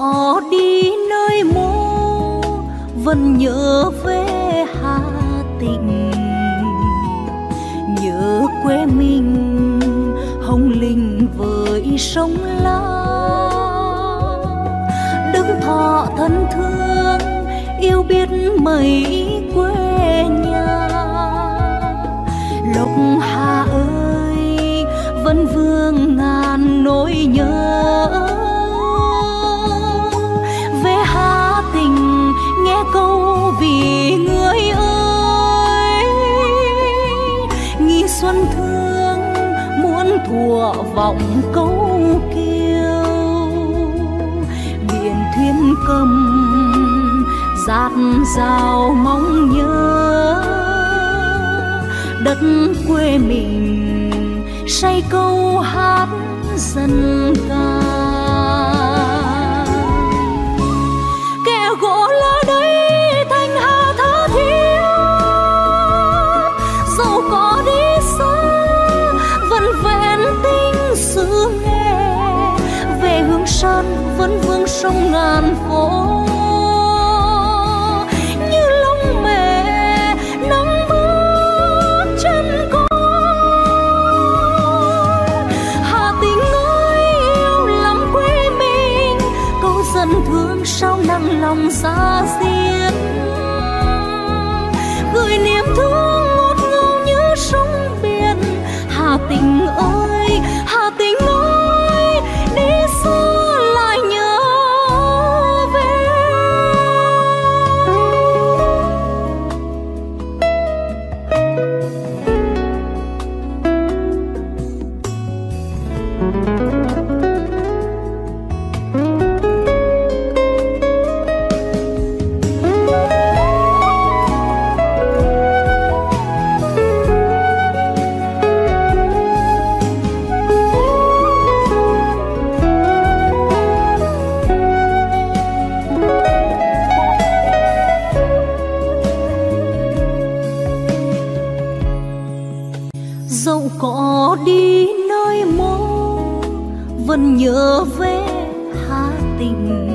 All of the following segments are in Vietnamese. họ đi nơi mô vẫn nhớ về Hà Tĩnh, nhớ quê mình hồng linh với sông La. Đức Thọ thân thương yêu biết mấy quê nhà, Lộc Hà ơi vẫn vương ngàn nỗi nhớ. Về Hà Tĩnh nghe câu vì người ơi, nghi xuân thương muốn thủa vọng câu kiêu. Biển thiên cầm dạt dào mong nhớ, đất quê mình say câu hát dân ca. Kẻ gỗ lá đấy thanh Hà tha thiết, dẫu có đi xa vẫn vẹn tình xứ Nghệ. Về hương sơn vẫn vương sông ngàn phố, sao nặng lòng xa diên gửi niềm thương ngọt ngào như sông biển. Hà Tĩnh ơi, Hà Tĩnh ơi, đi xa lại nhớ về. Dẫu có đi nơi mô vẫn nhớ về Hà Tĩnh,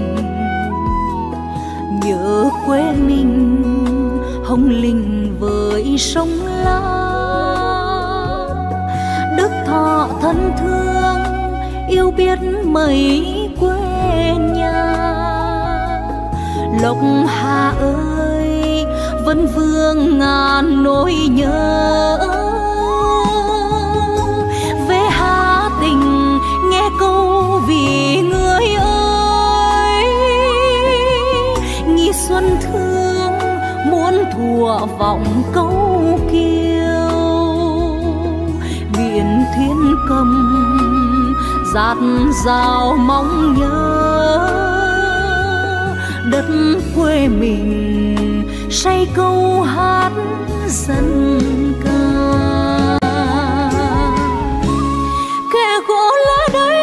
nhớ quê mình hồng linh với sông La. Đức Thọ thân thương yêu biết mấy quê nhà, Lộc Hà ơi vẫn vương ngàn nỗi nhớ. Vì người ơi, nghi xuân thương muốn thủa vọng câu kiêu. Biển thiên cầm dạt dào mong nhớ, đất quê mình say câu hát dân ca. Kẻ gỗ lá đấy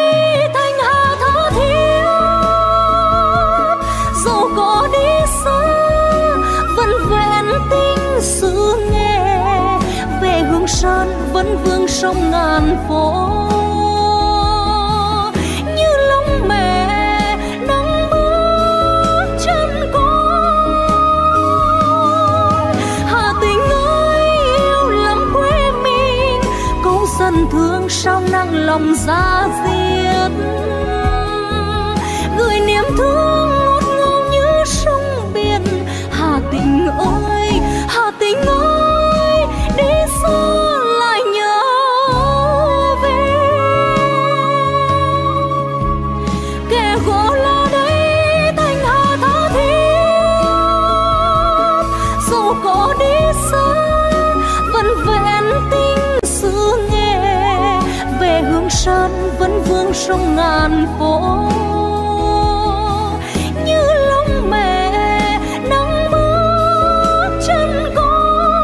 vẫn vương sông ngàn phố, như lòng mẹ nắng bước chân con. Hà Tĩnh ơi, yêu lắm quê mình, câu dân thương sao nặng lòng ra diết gửi niềm thương ngọt ngào như sông biển. Hà Tĩnh ơi, Hà Tĩnh ơi, đi xa vẫn vương sông ngàn phố, như lòng mẹ nắng bước chân con.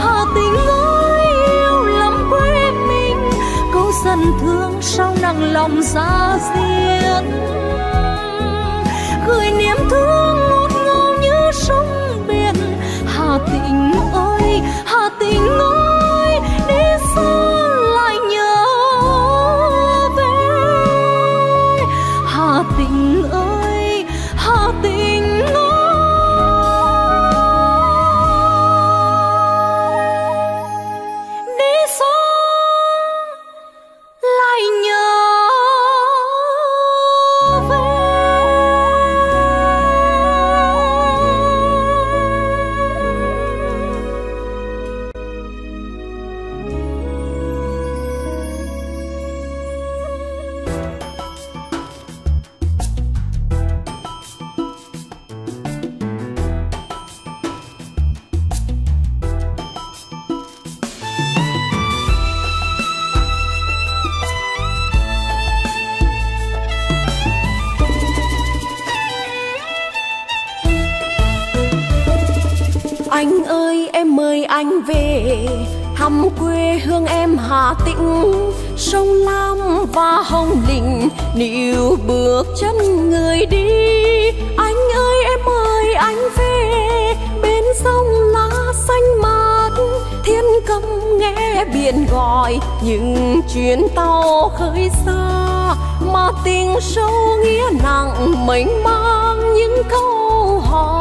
Hà Tĩnh ơi, yêu lắm quê mình, câu dân thương sao nặng lòng ra diết gửi niềm thương ngọt ngào như sông biển. Hà Tĩnh ơi, Hà Tĩnh ơi, đi xa lại nhớ về. Tĩnh ơi, Hà Tĩnh ơi, đi xa lại nhớ về. Anh ơi em mời anh về thăm quê hương em Hà Tĩnh, sông Lam và Hồng Lĩnh níu bước chân người đi. Anh ơi em mời anh về bên sông lá xanh mát, thiên cầm nghe biển gọi những chuyến tàu khơi xa, mà tình sâu nghĩa nặng mênh mang những câu hò.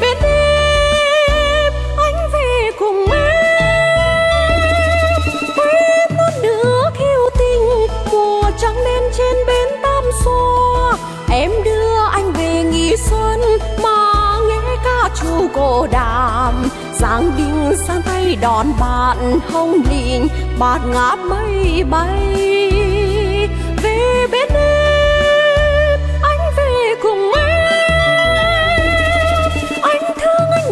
Bên em anh về cùng em non nước yêu tình mùa trắng lên trên bến Tam Xoa. Em đưa anh về nghỉ xuân mà nghe ca trù cổ đàm, giáng đinh sang tay đón bạn Hồng Lĩnh bạt ngát mây bay. Về bên em anh về cùng em,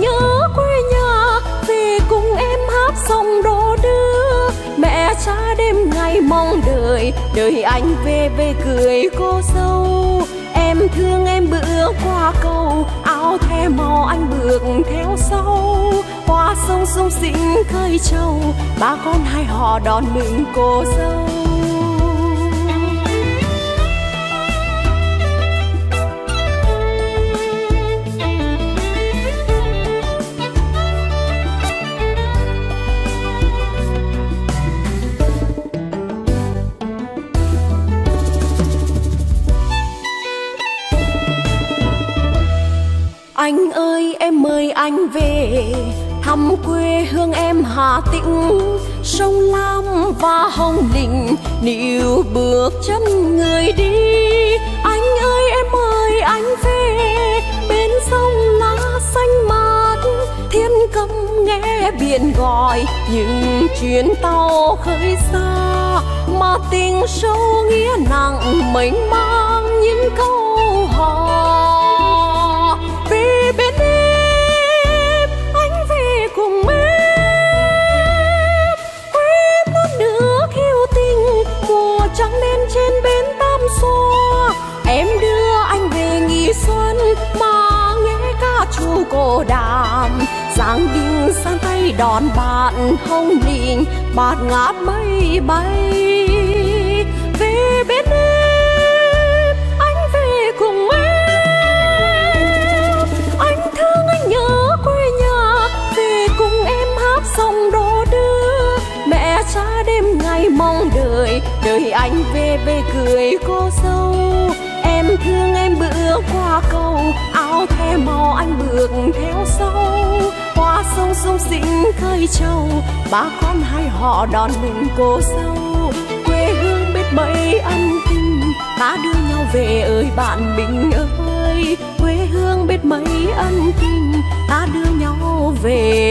nhớ quê nhà về cùng em hát sông Đô Đưa. Mẹ cha đêm ngày mong đợi đời anh về, về cười cô dâu. Em thương em bữa qua cầu, áo the màu anh bước theo sau. Qua sông sung xinh khơi trâu, ba con hai họ đón mừng cô dâu. Anh ơi em mời anh về thăm quê hương em Hà Tĩnh, sông Lam và Hồng Lĩnh níu bước chân người đi. Anh ơi em mời anh về bên sông lá xanh mát, thiên cầm nghe biển gọi những chuyến tàu khơi xa, mà tình sâu nghĩa nặng mênh mang những câu hò. Bên em anh về cùng em non nước yêu tình mùa trắng lên trên bến Tam Xoa. Em đưa anh về nghỉ xuân mà nghe ca trù cổ đàm, giáng đinh sang tay đón bạn Hồng Lĩnh bạt ngát mây bay. Về bên em anh về cùng em, nhớ quê nhà về cùng em hát sông Đô Đưa. Mẹ cha đêm ngày mong đợi đời anh về, về cười cô dâu. Em thương em bữa qua cầu, áo the màu anh bước theo sau. Qua sông sung xinh khơi trâu, ba con hai họ đón mừng cô dâu. Quê hương biết mấy ân tình, ta đưa nhau về ơi bạn mình ơi. Quê hương biết mấy ân tình, ta đưa nhau về.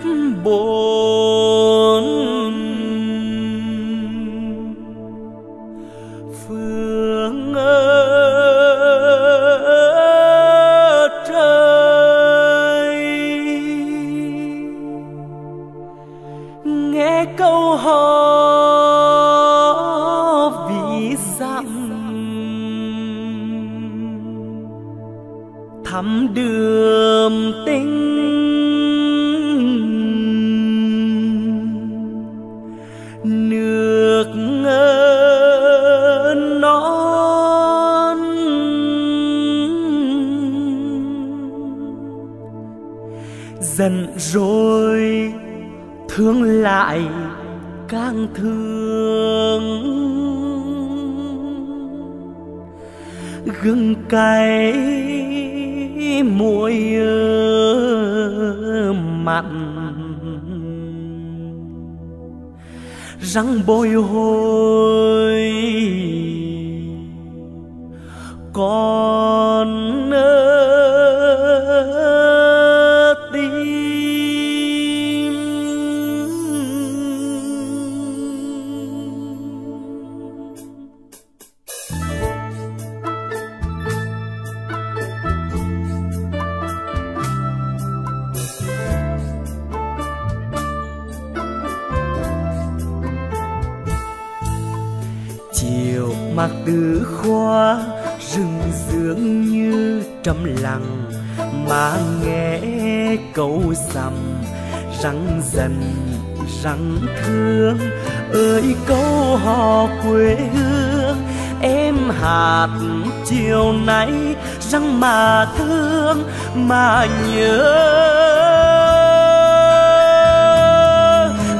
khắp bốn phương ở trời. Nghe câu hò vì dặm thắm đường tình, nước non dần rồi thương lại càng thương, gừng cay muối mặn, răng bồi hồi còn nỡ tim. Mạc Tử Khoa rừng dường như trầm lặng, mà nghe câu sầm răng dần răng thương. Ơi câu hò quê hương em hát chiều nay, răng mà thương mà nhớ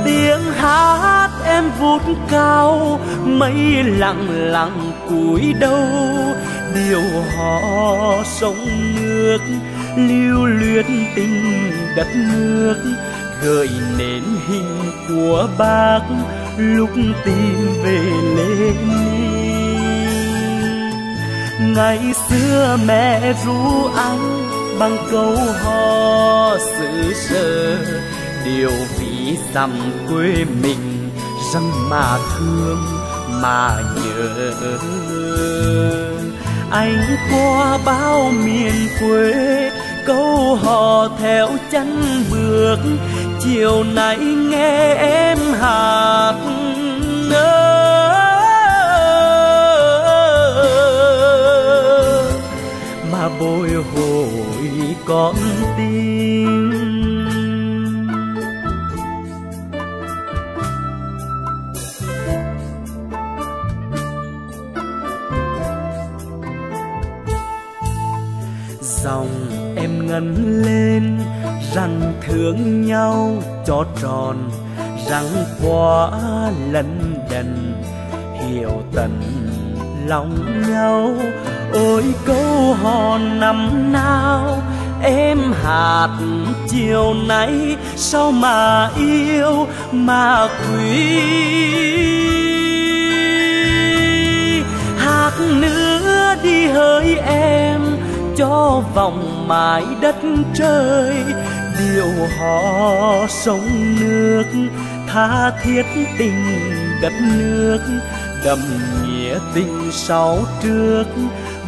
tiếng hát. Em vút cao mây lặng lặng cúi đầu, điều họ sông nước lưu luyến tình đất nước, gợi nến hình của bác lúc tìm về Lenin. Ngày xưa mẹ ru anh bằng câu hò xứ sở, điều ví dặm quê mình răng mà thương mà nhớ. Anh qua bao miền quê, câu hò theo chân bước. Chiều nay nghe em hát mà bồi hồi con tim. Dòng em ngân lên rằng thương nhau cho tròn, rằng quá lân đần hiểu tận lòng nhau. Ôi câu hò năm nào em hát chiều nay, sao mà yêu mà quý. Hát nữa đi hỡi em cho vòng mãi đất trời, điều họ sông nước tha thiết tình đất nước, đậm nghĩa tình sáu trước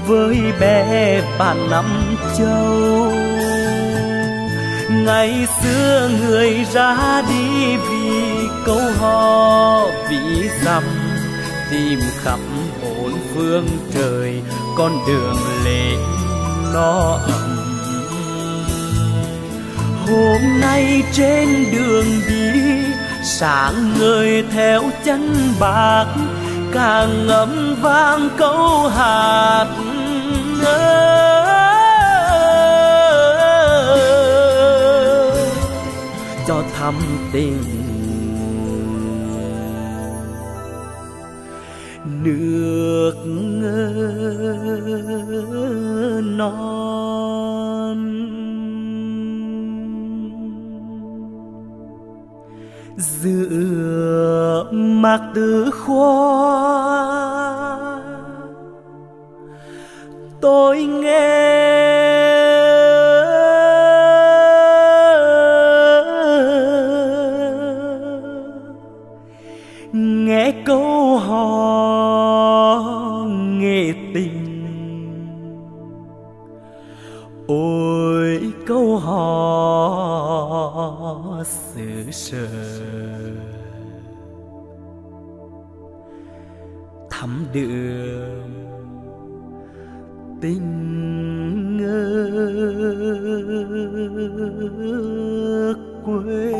với bé bà năm châu. Ngày xưa người ra đi vì câu hò vì dặm, tìm khắp bốn phương trời con đường lệ nó ấm. Hôm nay trên đường đi sáng ngời theo chân bạc, càng ngấm vang câu hát cho thắm tình nước non. Giữa Mạc Tử Khoa tôi nghe Ôi câu hò xứ sở thắm đượm tình quê.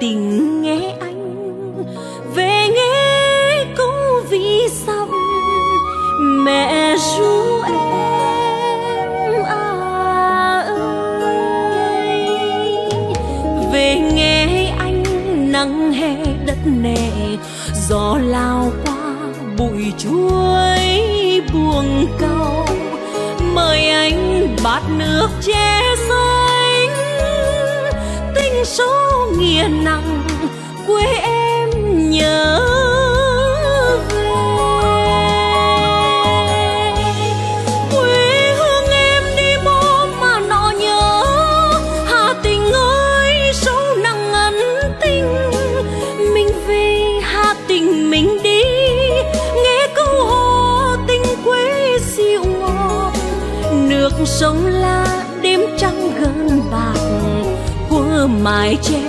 Tình nghe anh về nghe câu vì xong mẹ ru em à ơi, về nghe anh nắng hè đất nề gió lao qua bụi chuối buồn cau, mời anh bát nước che xanh tinh số nghĩa nặng quê em nhớ về. Quê hương em đi bố mà nó nhớ, Hà Tĩnh ơi sâu nặng ân tình. Mình về Hà Tĩnh mình đi, nghe câu hò tình quê siêu ngọt. Nước sông La đêm trăng gần bạc, quơ mái che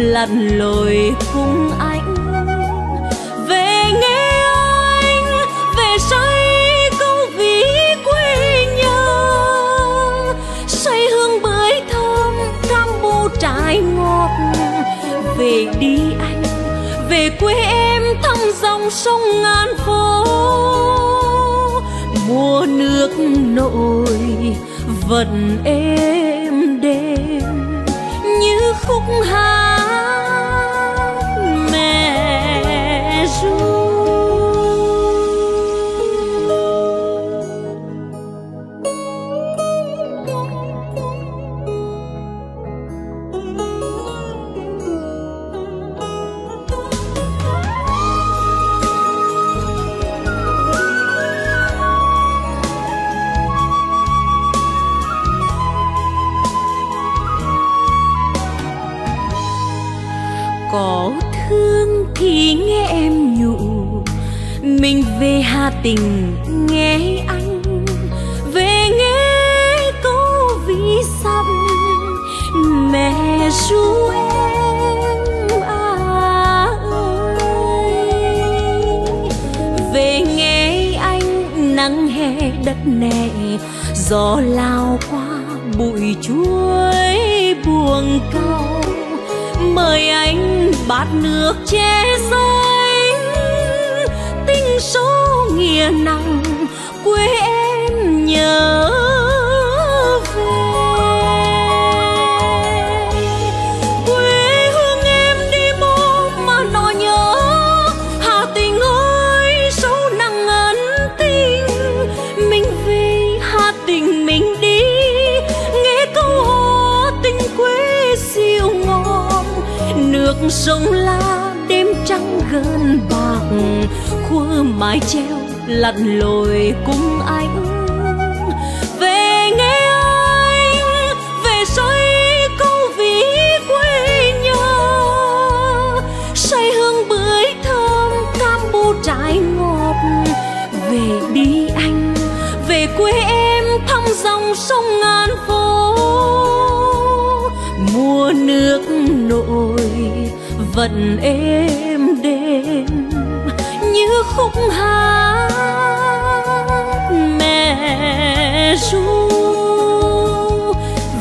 lặn lội cùng anh về nghe anh về say câu ví quê nhà, say hương bưởi thơm cam bu trái ngọt. Về đi anh về quê em thăm dòng sông ngàn phố, mùa nước nổi vẫn êm đềm như khúc hát về Hà Tĩnh nghe anh về nghe câu ví dặm mẹ ru em à ơi, về nghe anh nắng hè đất nè gió lao qua bụi chuối buồn cau, mời anh bát nước che gió số nghĩa nặng quê em nhớ về. Quê hương em đi bố mà nó nhớ, Hà Tĩnh ơi sâu nặng ân tình. Mình về Hà Tĩnh mình đi, nghe câu hò tình quê siêu ngọt. Nước sông La đêm trắng gần bạc, khua mái treo lặn lội cùng anh về nghe anh về say câu ví quê nhà, say hương bưởi thơm cam bu trái ngọt. Về đi anh về quê em thăm dòng sông ngàn phố, mùa nước nổi vẫn êm đềm như khúc hát mẹ ru.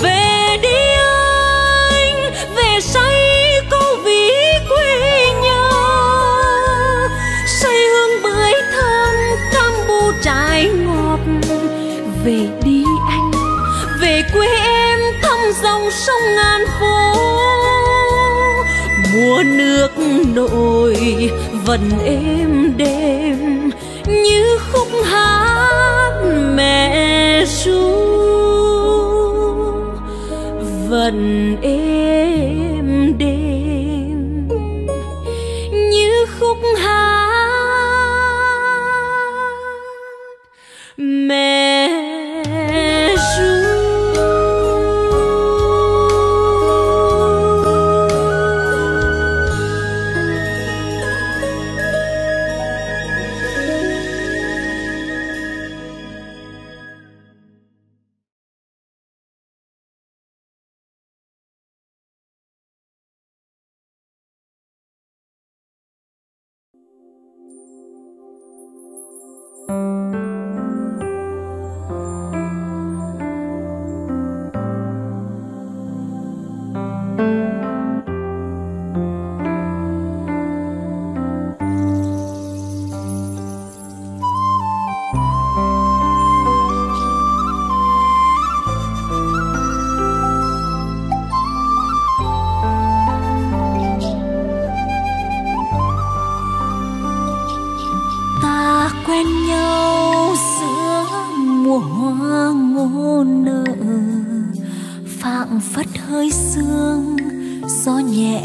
Về đi anh về say câu ví quê nhà, say hương bưởi thơm cam bu trái ngọt. Về đi anh về quê em thăm dòng sông ngàn phố, mùa của nước nổi vẫn êm đềm như khúc hát mẹ ru, vẫn êm đềm như khúc hát mẹ ru. Xứ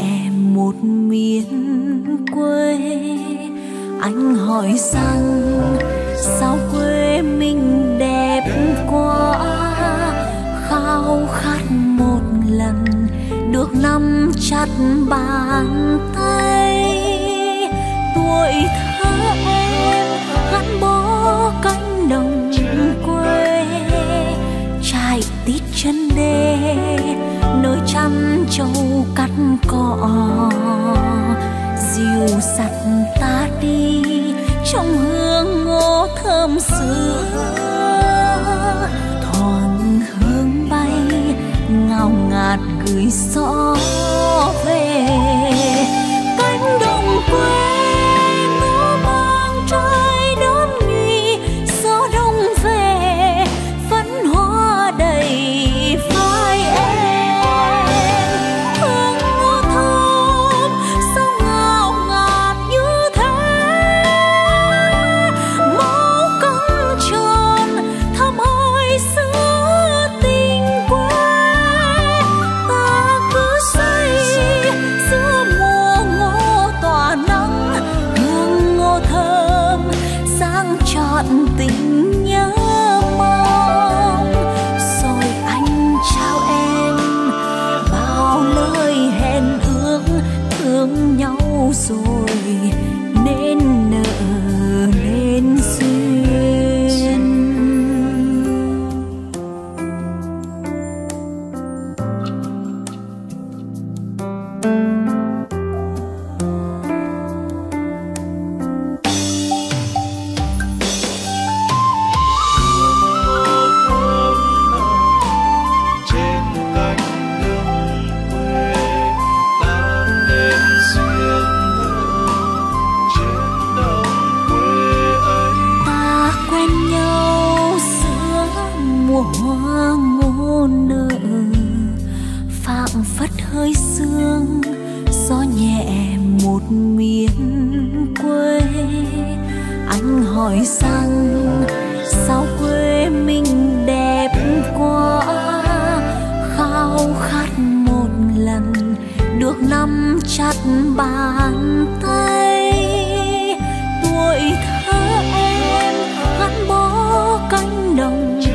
tình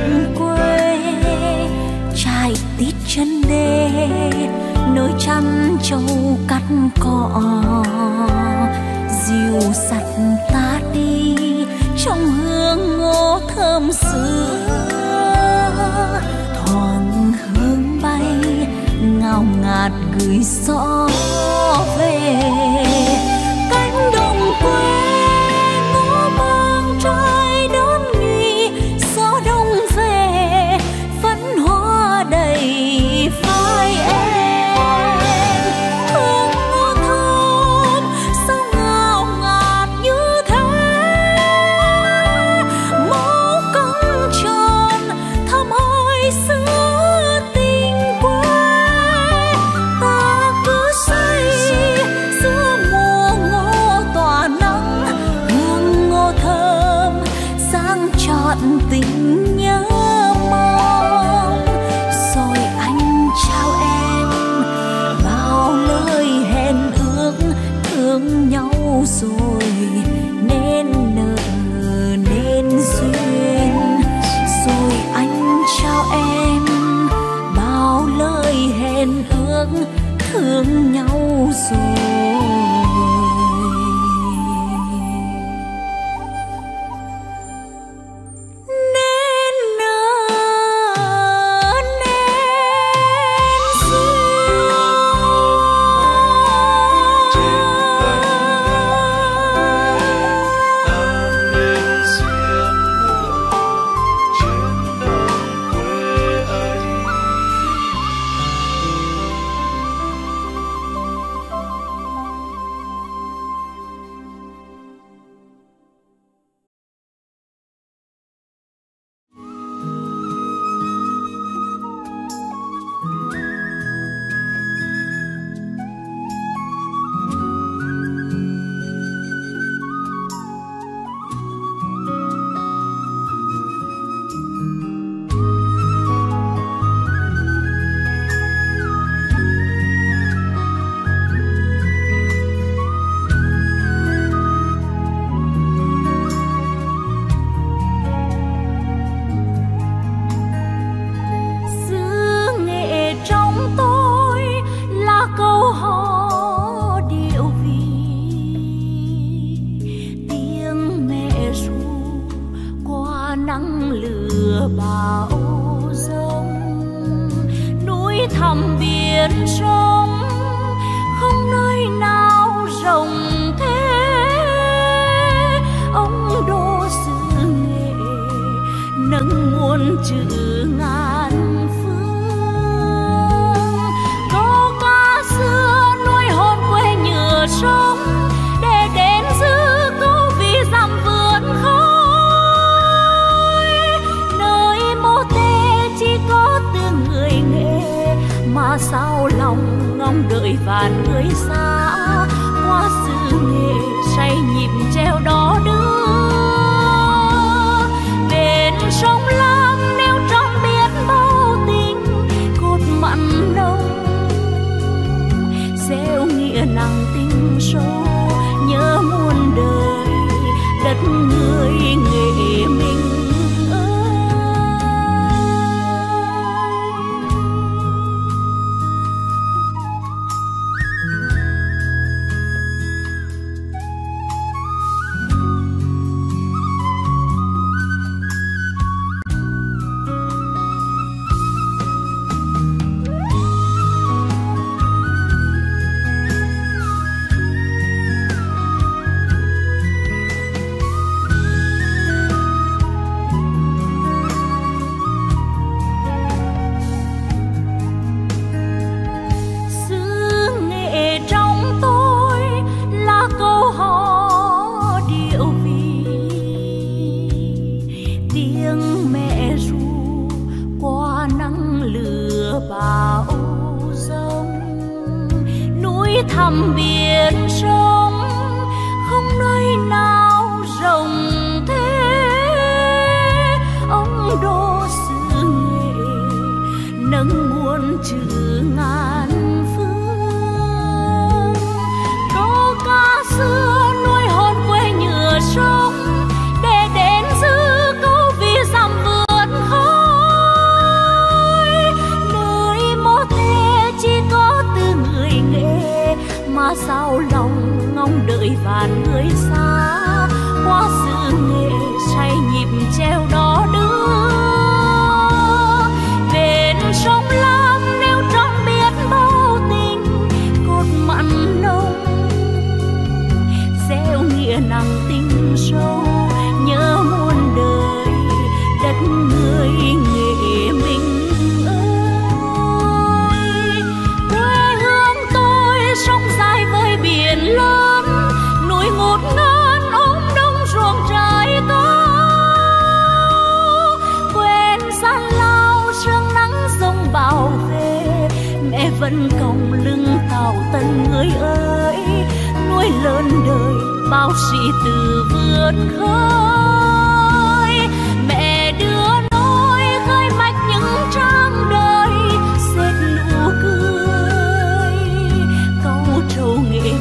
quê ta cứ thương nhau rồi nên nợ nên duyên, rồi anh trao em bao lời hẹn ước, thương nhau rồi.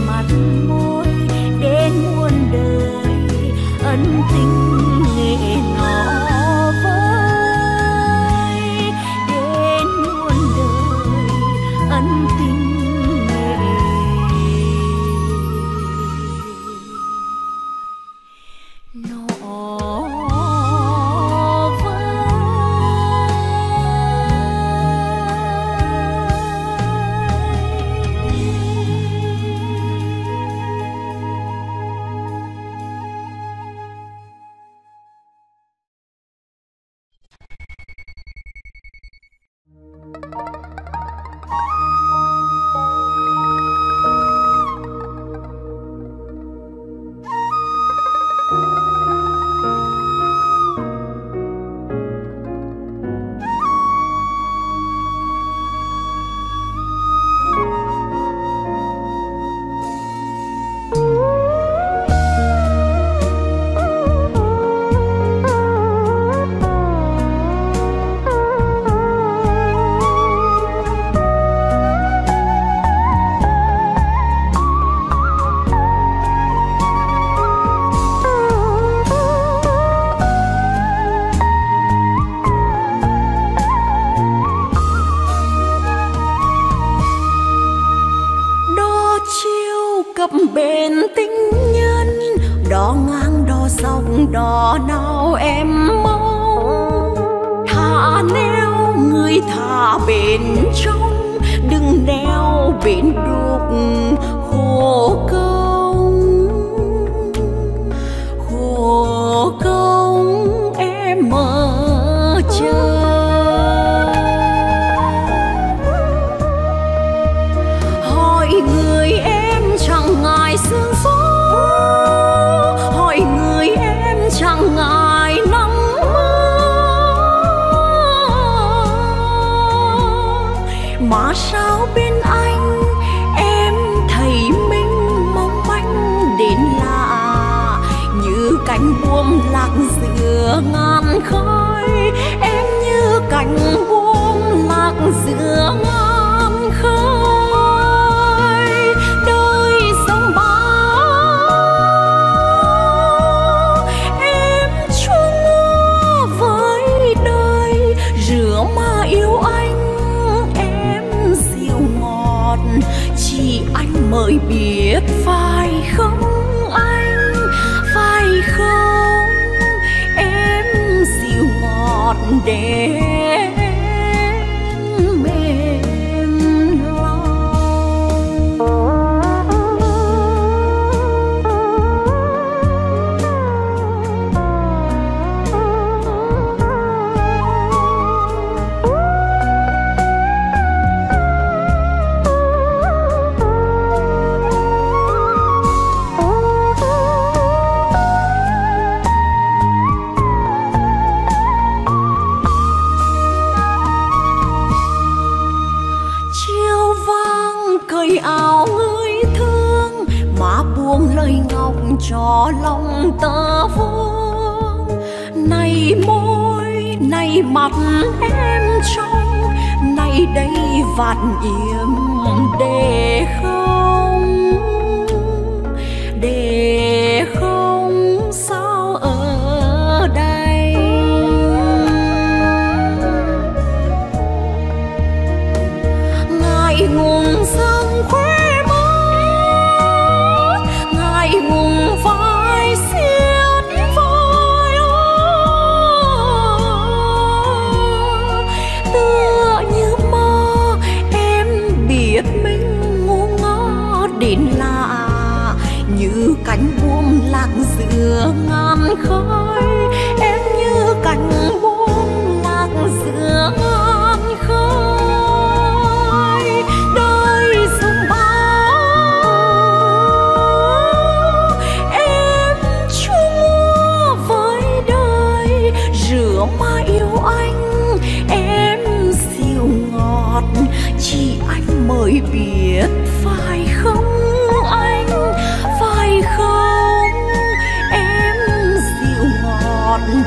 Mặt môi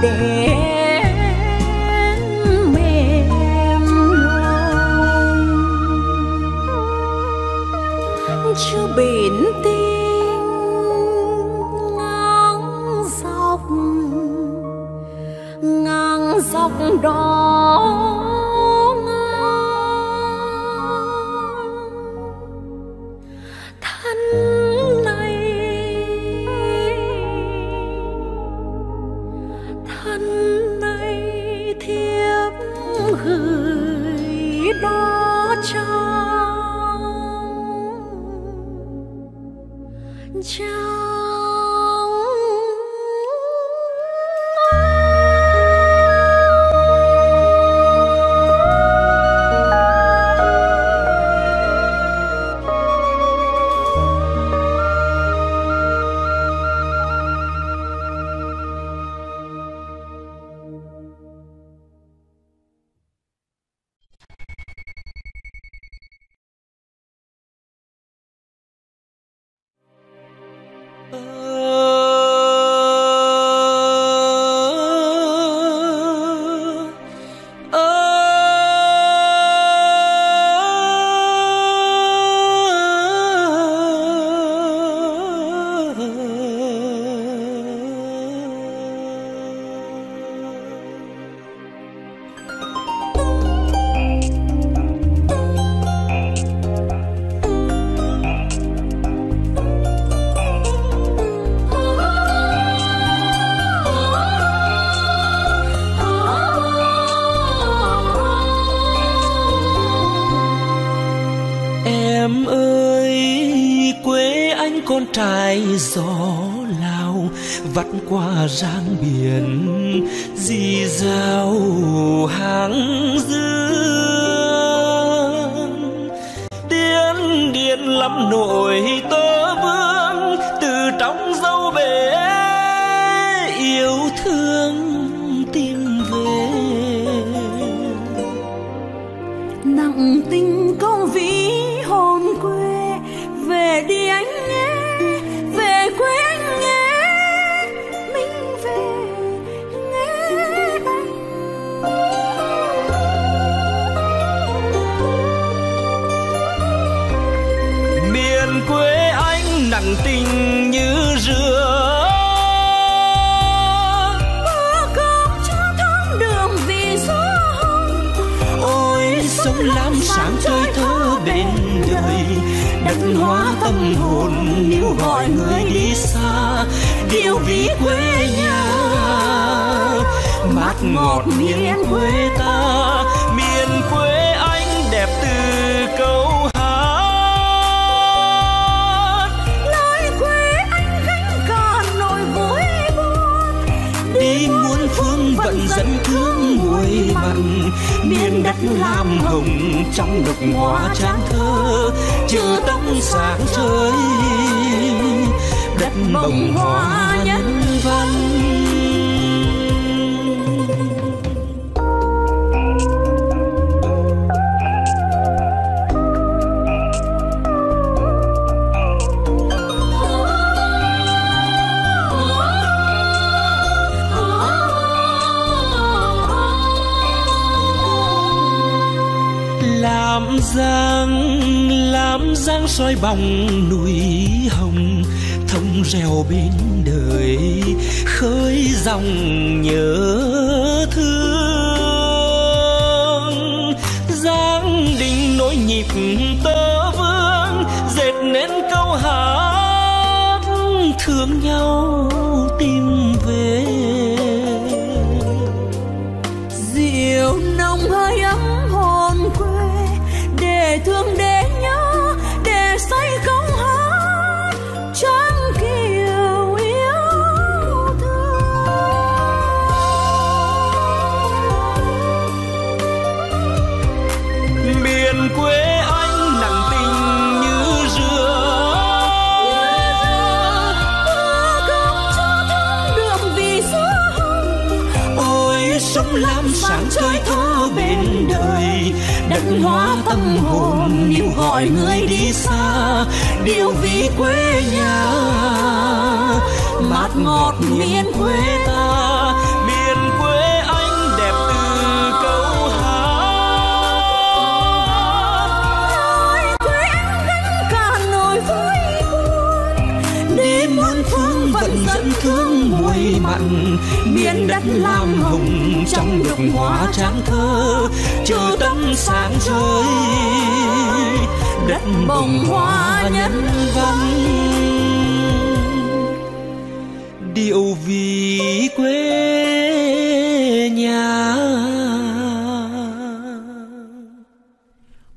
Để đó thân này thiếp gửi đó trong gió lao vắt qua rang biển dì dào hàng dương tiếng điện lắm nổi tơ vương từ trong dâu bể yêu thương tìm về nặng tình công vĩ hồn quê về đi anh nhé. Nặng tình như rửa bơ cơm trăng thơm đường vì gió hồng. Ôi sống lam sáng chơi thơ bên đời đất hóa tâm hồn níu gọi người đi xa điệu ví quê nhà mát ngọt miền quê ta. Miền quê anh đẹp từ câu vẫn dẫn thương muối mặn miền đất lam hồng trong độc hóa trang thơ chờ tông sáng trời đất bồng hoa nhân văn. Làm giang soi bóng núi hồng thông rèo bên đời khơi dòng nhớ thương giang đình nỗi nhịp tơ vương dệt nên câu hát thương nhau tìm về diệu nồng hơi ấm hồn quê để thương để nhớ để say câu hát trăng kiều yêu thương. Miền quê anh nặng tình như rửa bơ cơm cho thơm đường vì gió hồng. Ôi sông lam sáng chơi thơ bên đời đất hóa tâm hồn níu gọi người đi xa điệu ví quê nhà mát ngọt miền quê ta. Miền quê anh đẹp từ câu hát. Nơi quê anh gánh cả nỗi vui buồn đi miền non phương vẫn dẫn thương mùi mặn, miền đất lam hồng trong đục hóa tráng thơ chờ tâm sáng trời, đất bồng hoa nhân văn. Điệu vì quê nhà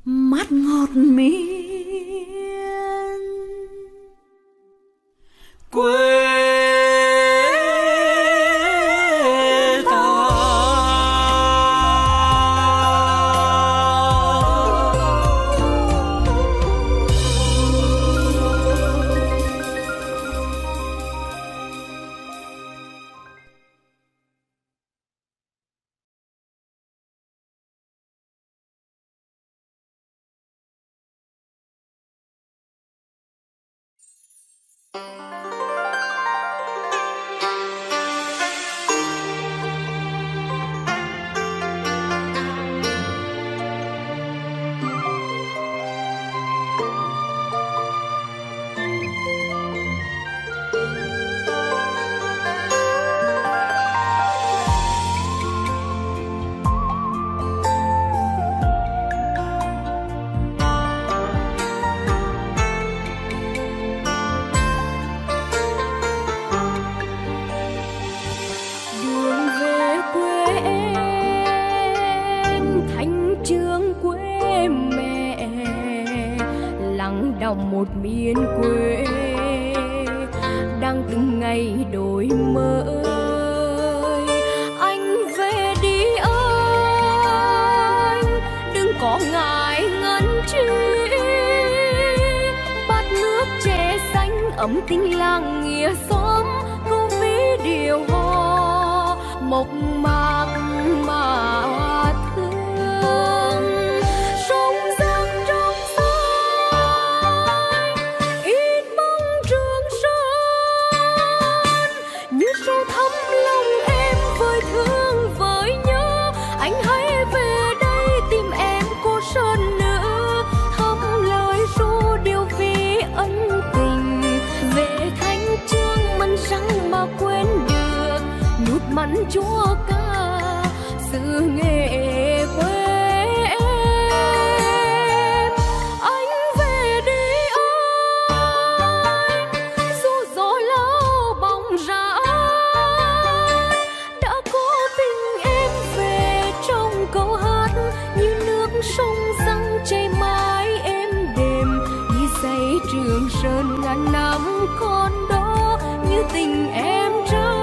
mát ngọt miên quê ta. Một miền quê đang từng ngày đổi mới. Anh về đi anh, đừng có ngại ngần chi. Bát nước chè xanh ấm tình làng nghĩa xóm, câu ví điều hò mộc mạc mà thương. Mặn chua ca xứ Nghệ quê em, anh về đi ơi, dù gió lao bóng rã đã có tình em về trong câu hát, như nước sông răng chảy mãi êm đềm, như dãy Trường Sơn ngàn năm con đó, như tình em trao.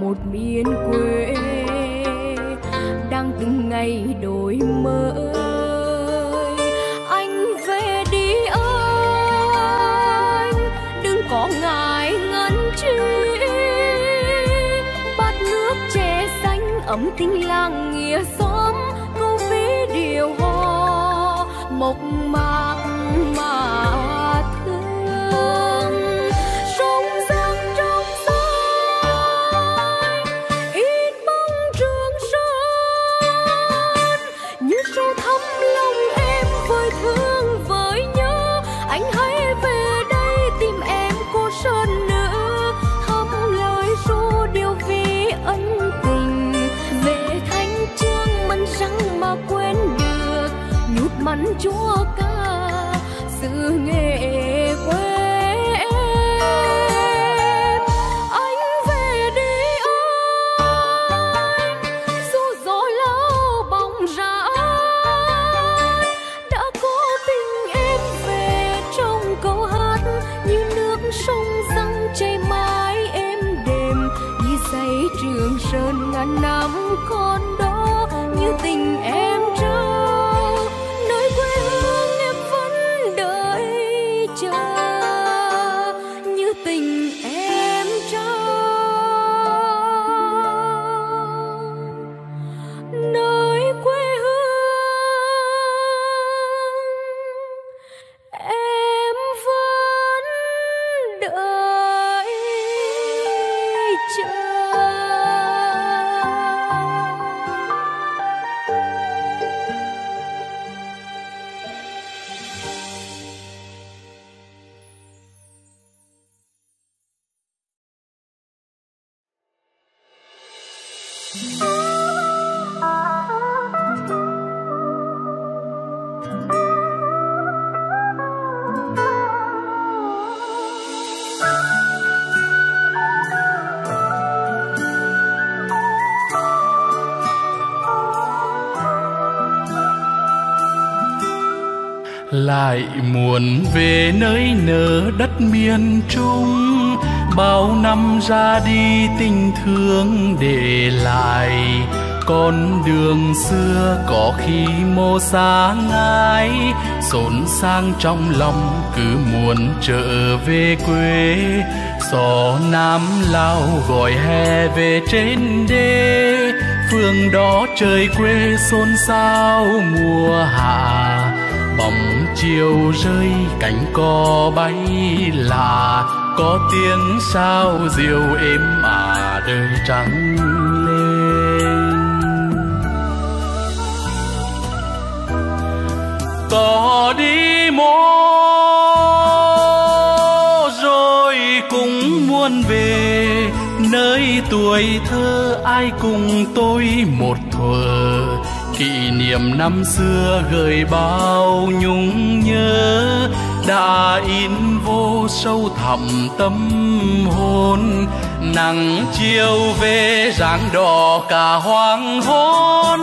Một miền quê đang từng ngày đổi mới. Anh về đi anh, đừng có ngại ngần chi. Bát nước chè xanh ấm tình làng nghĩa xóm, câu ví điều hò mộc mạc mà thương. Mặn chua ca xứ Nghệ quê em, anh về đi anh, dù gió lao bóng rã đã có tình em về trong câu hát, như nước sông răng chảy mãi êm đềm, như dãy Trường Sơn ngàn năm còn đó, như tình em trao nơi quê hương em vẫn đợi chờ, như tình em trao nơi quê hương em vẫn đợi chờ. Lại muốn về nơi nở đất miền Trung, bao năm ra đi tình thương để lại. Con đường xưa có khi mô xa ngái, xốn sang trong lòng cứ muốn trở về quê. Gió Nam Lao gọi hè về trên đê, phương đó trời quê xôn xao mùa hạ. Bóng chiều rơi cánh cò bay là có tiếng sao diều êm mà đời trắng lên. Có đi mô rồi cũng muốn về, nơi tuổi thơ ai cùng tôi một thuở. Kỷ niệm năm xưa gợi bao nhung nhớ, đã in vô sâu thẳm tâm hồn. Nắng chiều về rạng đỏ cả hoàng hôn,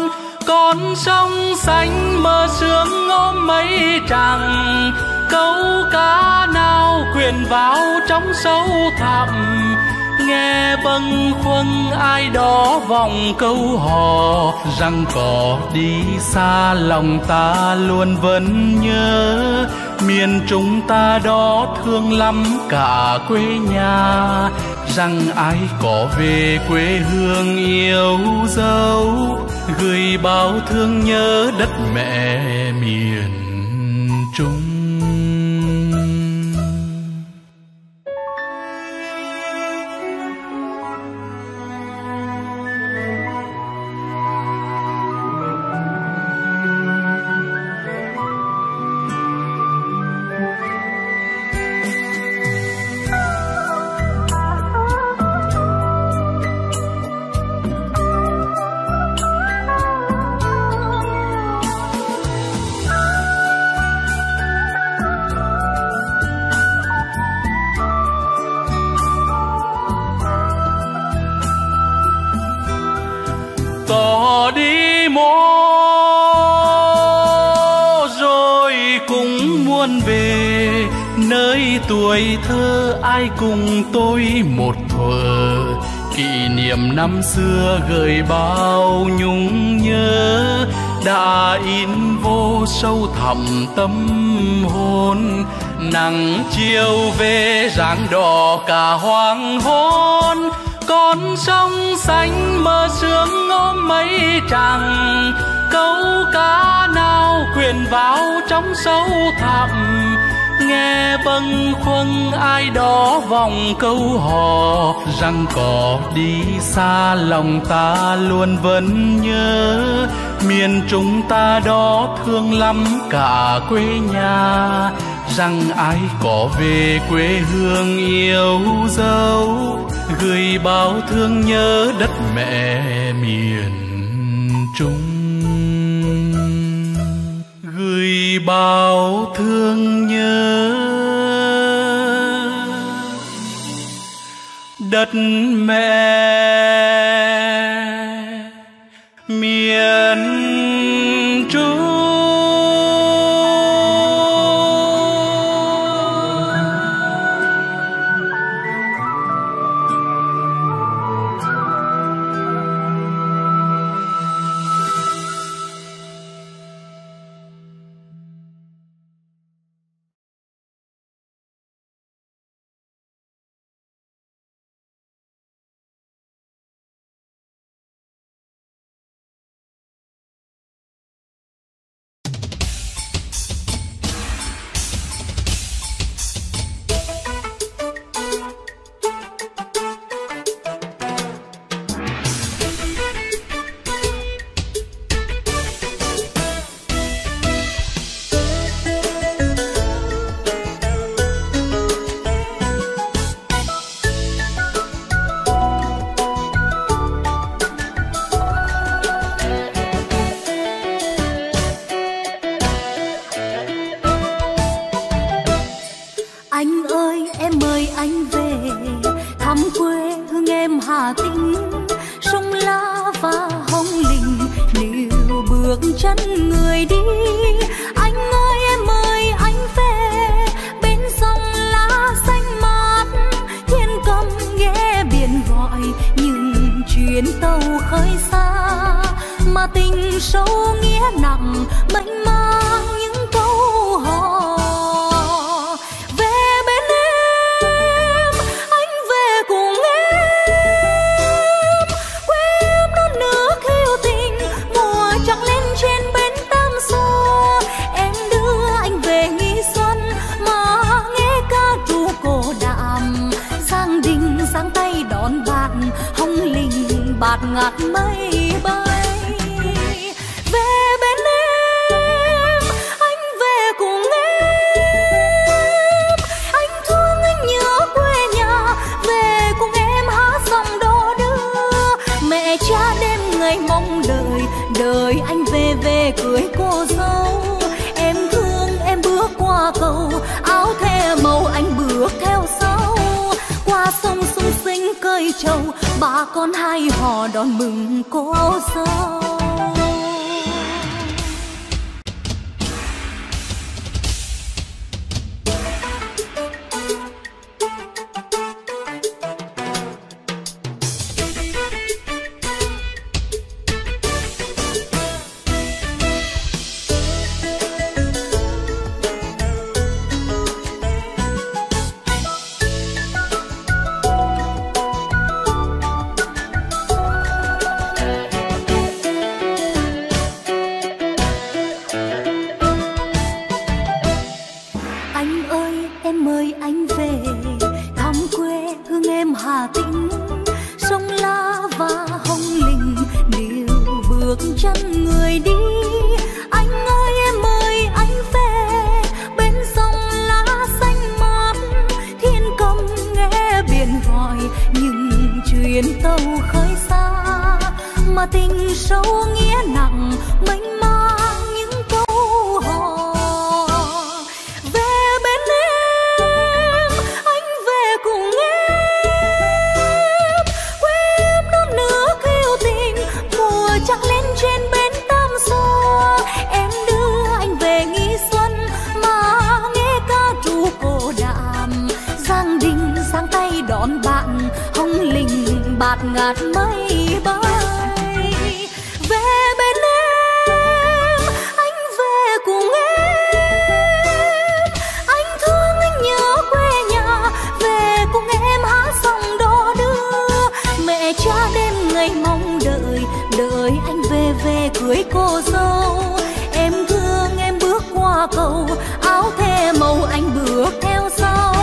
con sông xanh mơ sương ôm mấy trăng. Câu cá nào quyện vào trong sâu thẳm, nghe bâng khuâng ai đó vòng câu hò. Rằng có đi xa lòng ta luôn vẫn nhớ, miền Trung ta đó thương lắm cả quê nhà. Rằng ai có về quê hương yêu dấu, gửi bao thương nhớ đất mẹ miền Trung. Tuổi thơ ai cùng tôi một thuở, kỷ niệm năm xưa gợi bao nhung nhớ, đã in vô sâu thẳm tâm hồn. Nắng chiều về rạng đỏ cả hoàng hôn, con sông xanh mơ sương ôm mấy trăng. Câu cá nào quyện vào trong sâu thẳm, nghe bâng khuâng ai đó vòng câu hò. Rằng có đi xa lòng ta luôn vẫn nhớ, miền Trung ta đó thương lắm cả quê nhà. Rằng ai có về quê hương yêu dấu, gửi bao thương nhớ đất mẹ miền Trung. Gửi bao thương nhớ đất mẹ miền Trung. về thăm quê hương em Hà Tĩnh, sông La và Hồng Lĩnh níu bước chân người đi. Anh ơi em ơi anh về, bên sông lá xanh mát, thiên cầm nghe biển gọi những chuyến tàu khơi xa, mà tình sâu nghĩa nặng mênh mang những câu hò. Bạt ngạt mây bay, về bên em anh về cùng em, anh thương anh nhớ quê nhà, về cùng em há dòng đò đưa, mẹ cha đêm ngày mong đợi đời anh về, về cưới cô dâu. Em thương em bước qua cầu áo thề màu, anh bước theo sau qua sông sung sinh cơi trầu, bà con hai họ đón mừng cô dâu. Ngạt mây bay, về bên em anh về cùng em, anh thương anh nhớ quê nhà, về cùng em há dòng đò đưa, mẹ cha đêm ngày mong đợi đời anh về, về cưới cô dâu. Em thương em bước qua cầu áo thề màu, anh bước theo sau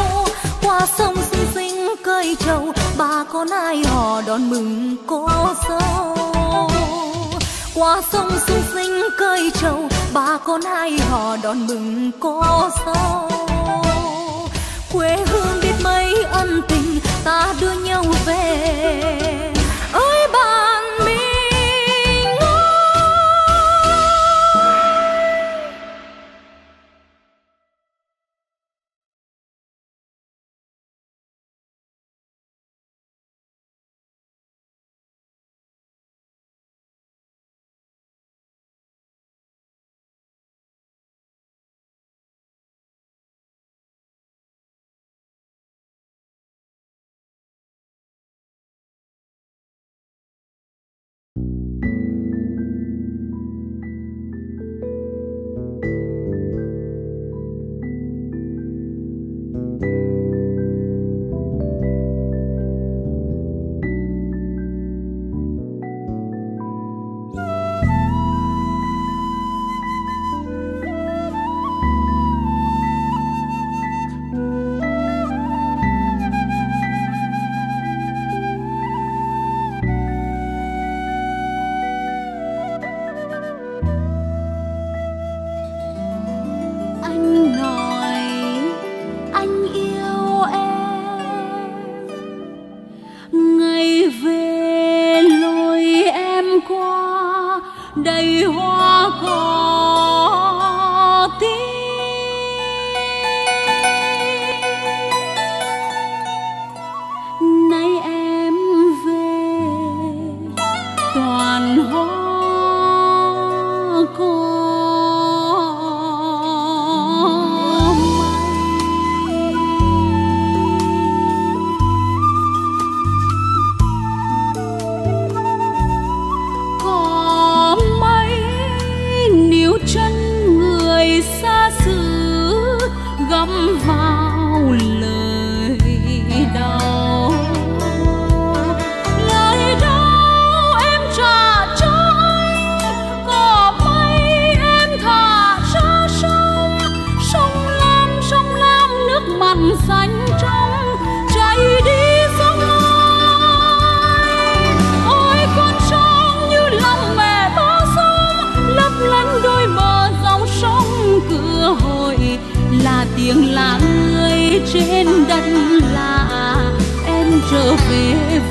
qua sông xinh xinh cơi trầu, bà con ai họ đón mừng cô dâu. Qua sông sung sinh cơi trầu, bà con ai họ đón mừng cô dâu. Quê hương biết mấy ân tình, ta đưa nhau về ơi bạn mình ơi.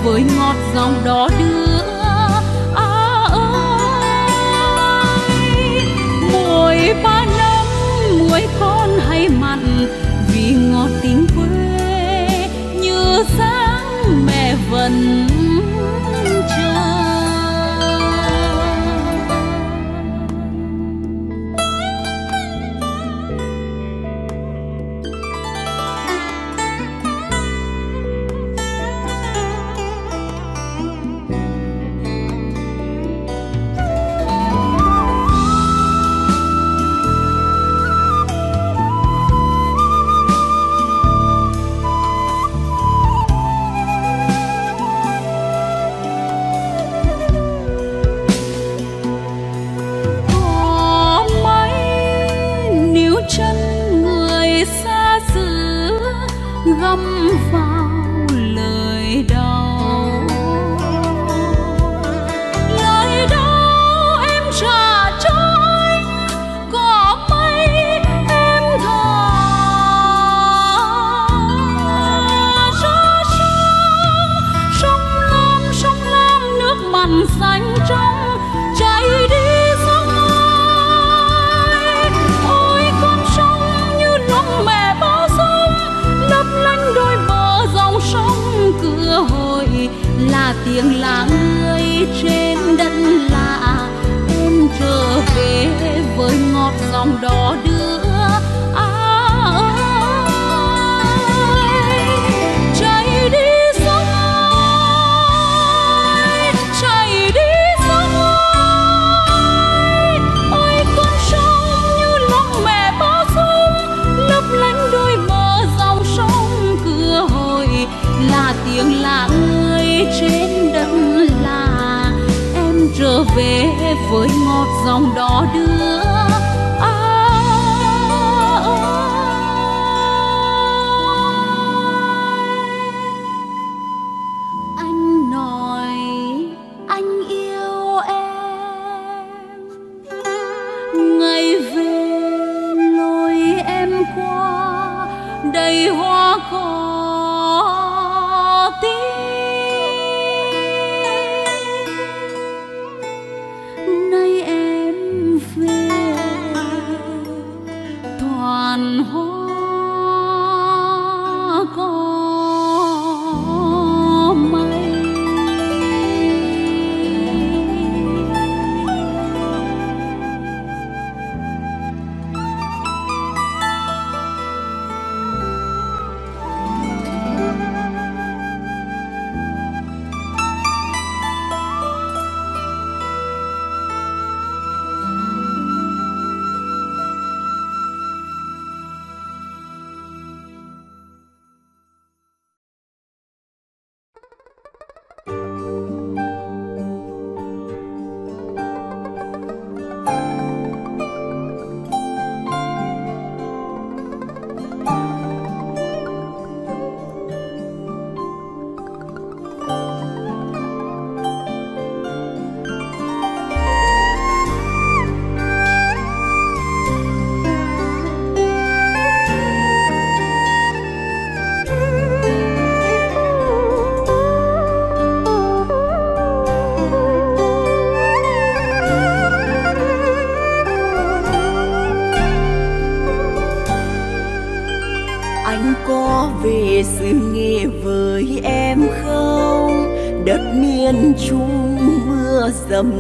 với ngọt giọng đó đưa ơi. Muối ba năm muối con hay mặn vì ngọt tình quê như sáng mẹ vẫn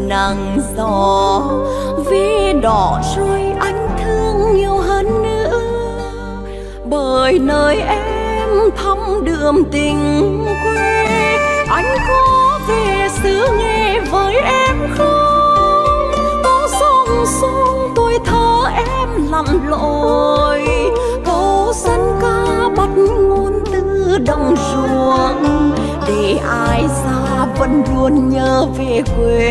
nắng gió vì đỏ rồi anh thương nhiều hơn nữa, bởi nơi em thắm đượm tình quê. Anh có về xứ Nghệ với em không? Có sông sông tuổi thơ em lặn lội, câu dân ca bắt nguồn từ đồng ruộng, để ai xa vẫn luôn nhớ về quê.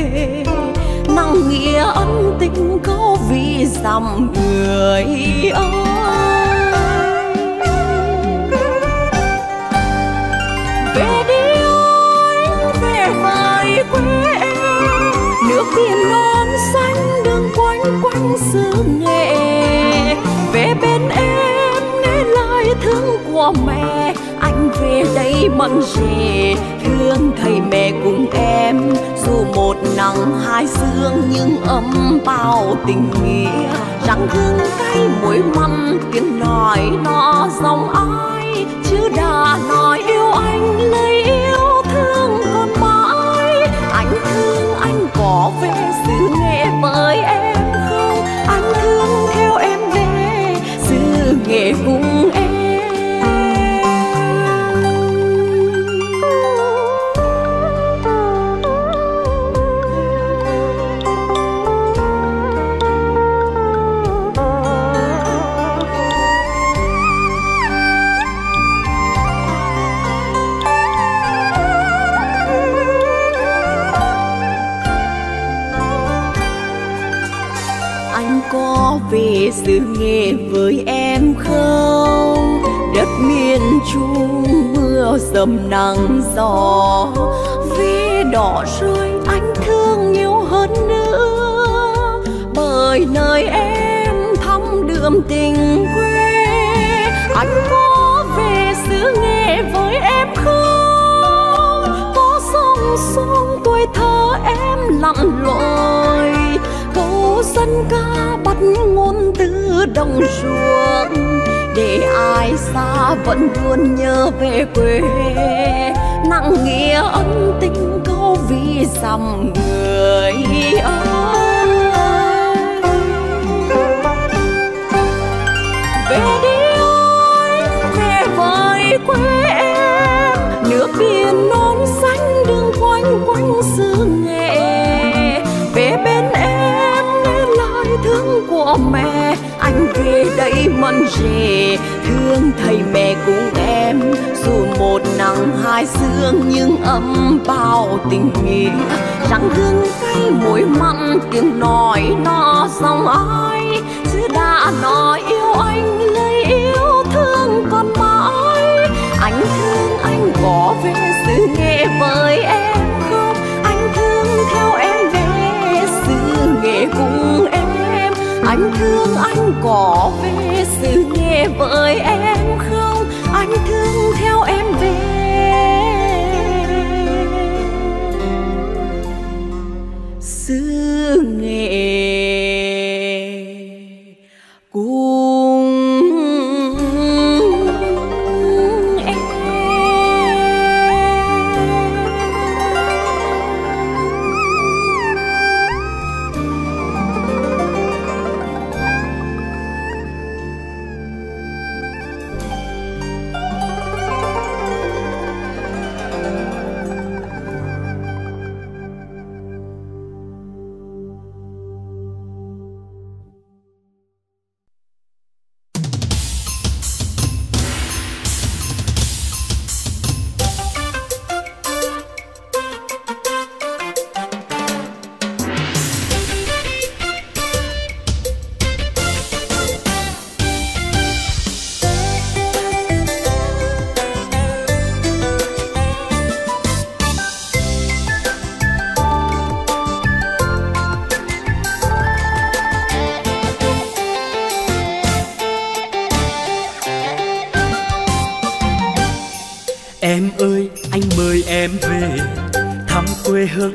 Nặng nghĩa ân tình câu vì dặm người ơi. Về đi anh, về vời quê em, nước biển non xanh đường quanh quanh xứ Nghệ. Về bên em nghe lời thương của mẹ, anh về đây mẫn rể thương thầy mẹ cùng em. Dù một nắng hai sương nhưng ấm bao tình nghĩa, răng hương cay mối mắm tiếng nói nó dòng ai, chứ đã nói yêu anh lấy yêu thương còn mãi. Anh thương anh có về xứ Nghệ với em không, anh thương theo em về xứ Nghệ cùng em. Về xứ Nghệ với em không, đất miền Trung mưa dầm nắng gió, về đỏ rơi anh thương nhiều hơn nữa, bởi nơi em thăm đượm tình quê. Anh có về xứ Nghệ với em không, có sông xuống tuổi thơ em lặn lội, câu dân ca bắt ngôn từ đồng ruộng, để ai xa vẫn luôn nhớ về quê. Nặng nghĩa ân tình câu vì dằm người ơi, về đi ơi, về với quê em, nước biển non xanh đường quanh quanh xứ Nghệ. Về bên em thương của mẹ, anh về đây mẫn rể thương thầy mẹ cùng em. Dù một nắng hai sương nhưng ấm bao tình nghĩa, răng hương cay mối mặn tiếng nói nó dòng ai, chứ đã nói yêu anh lấy yêu thương còn mãi. Anh thương anh có về xứ Nghệ với em không, anh thương theo em về xứ Nghệ cùng em. Anh thương anh có về xứ Nghệ với em không, anh thương theo em về xứ Nghệ cùng em.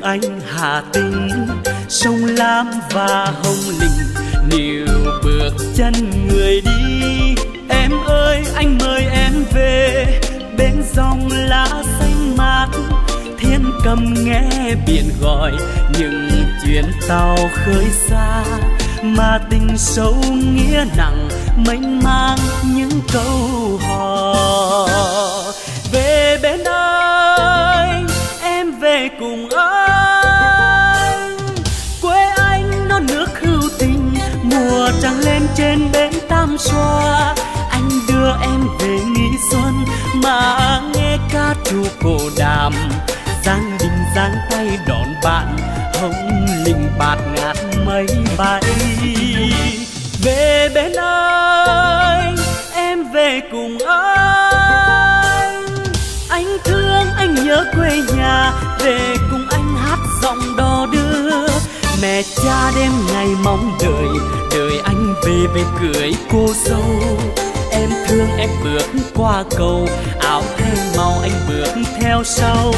Anh Hà Tĩnh, sông Lam và Hồng Lĩnh níu bước chân người đi. Em ơi, anh mời em về bên dòng lá xanh mát, thiên cầm nghe biển gọi những chuyến tàu khơi xa. Mà tình sâu nghĩa nặng mênh mang những câu hò, về bên anh, em về cùng anh. Trăng lên trên bến Tam Xoa, anh đưa em về nghỉ xuân mà nghe ca trù cổ đàm. Giang Đình giang tay đón bạn, Hồng Lĩnh bạt ngát mây bay. Về bên anh, em về cùng anh thương anh nhớ quê nhà, về cùng anh hát giọng đò đưa. Mẹ cha đêm ngày mong đợi, đời anh về về cưới cô dâu. Em thương em bước qua cầu, áo thêm màu anh bước theo sau.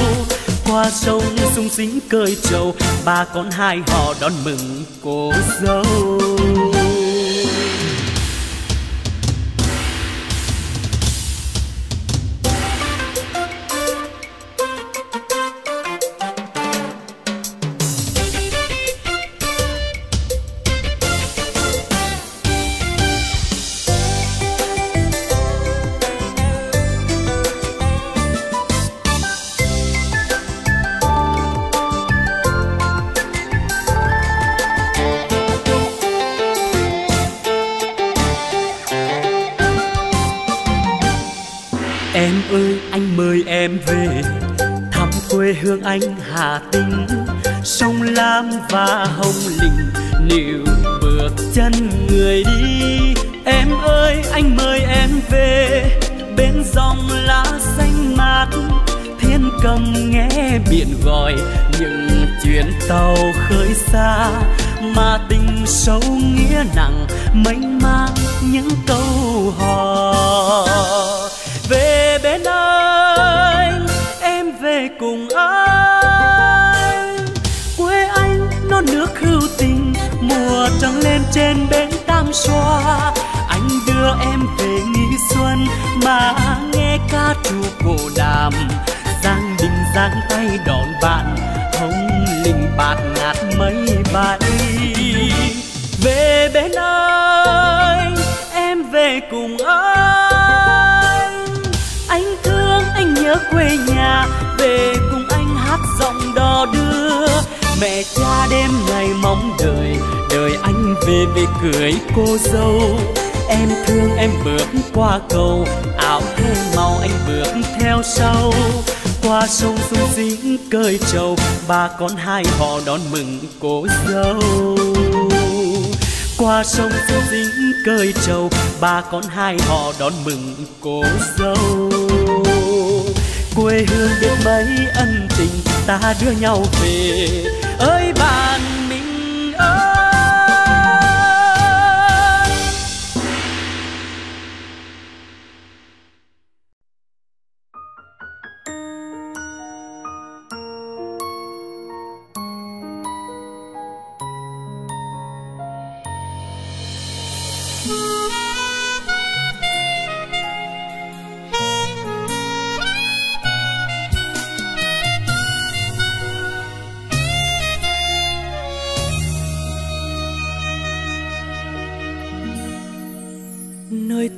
Qua sông sung sính cơi trầu, ba con hai họ đón mừng cô dâu. Hương anh Hà Tĩnh, sông lam và hồng lình, níu bước chân người đi. Em ơi anh mời em về, bên dòng lá xanh mát, thiên cầm nghe biển gọi, những chuyến tàu khơi xa. Mà tình sâu nghĩa nặng, mênh mang những câu hò. Về bên anh, em về cùng anh, quê anh non nước hữu tình, mùa trăng lên trên bến Tam Xoa. Anh đưa em về nghi xuân mà nghe ca trù cổ đàm. Giang đình giang tay đón bạn, hồng linh bạt ngát mây bay. Về bên anh, em về cùng anh thương anh nhớ quê nhà. Về cùng anh hát giọng đò đưa, mẹ cha đêm ngày mong đợi, đời anh về về cưới cô dâu. Em thương em bước qua cầu, áo thêm màu anh bước theo sau. Qua sông sung sính cơi trầu, ba con hai họ đón mừng cô dâu. Qua sông sung sính cơi trầu, ba con hai họ đón mừng cô dâu. Quê hương biết mấy ân tình, ta đưa nhau về ơi bạn mình ơi.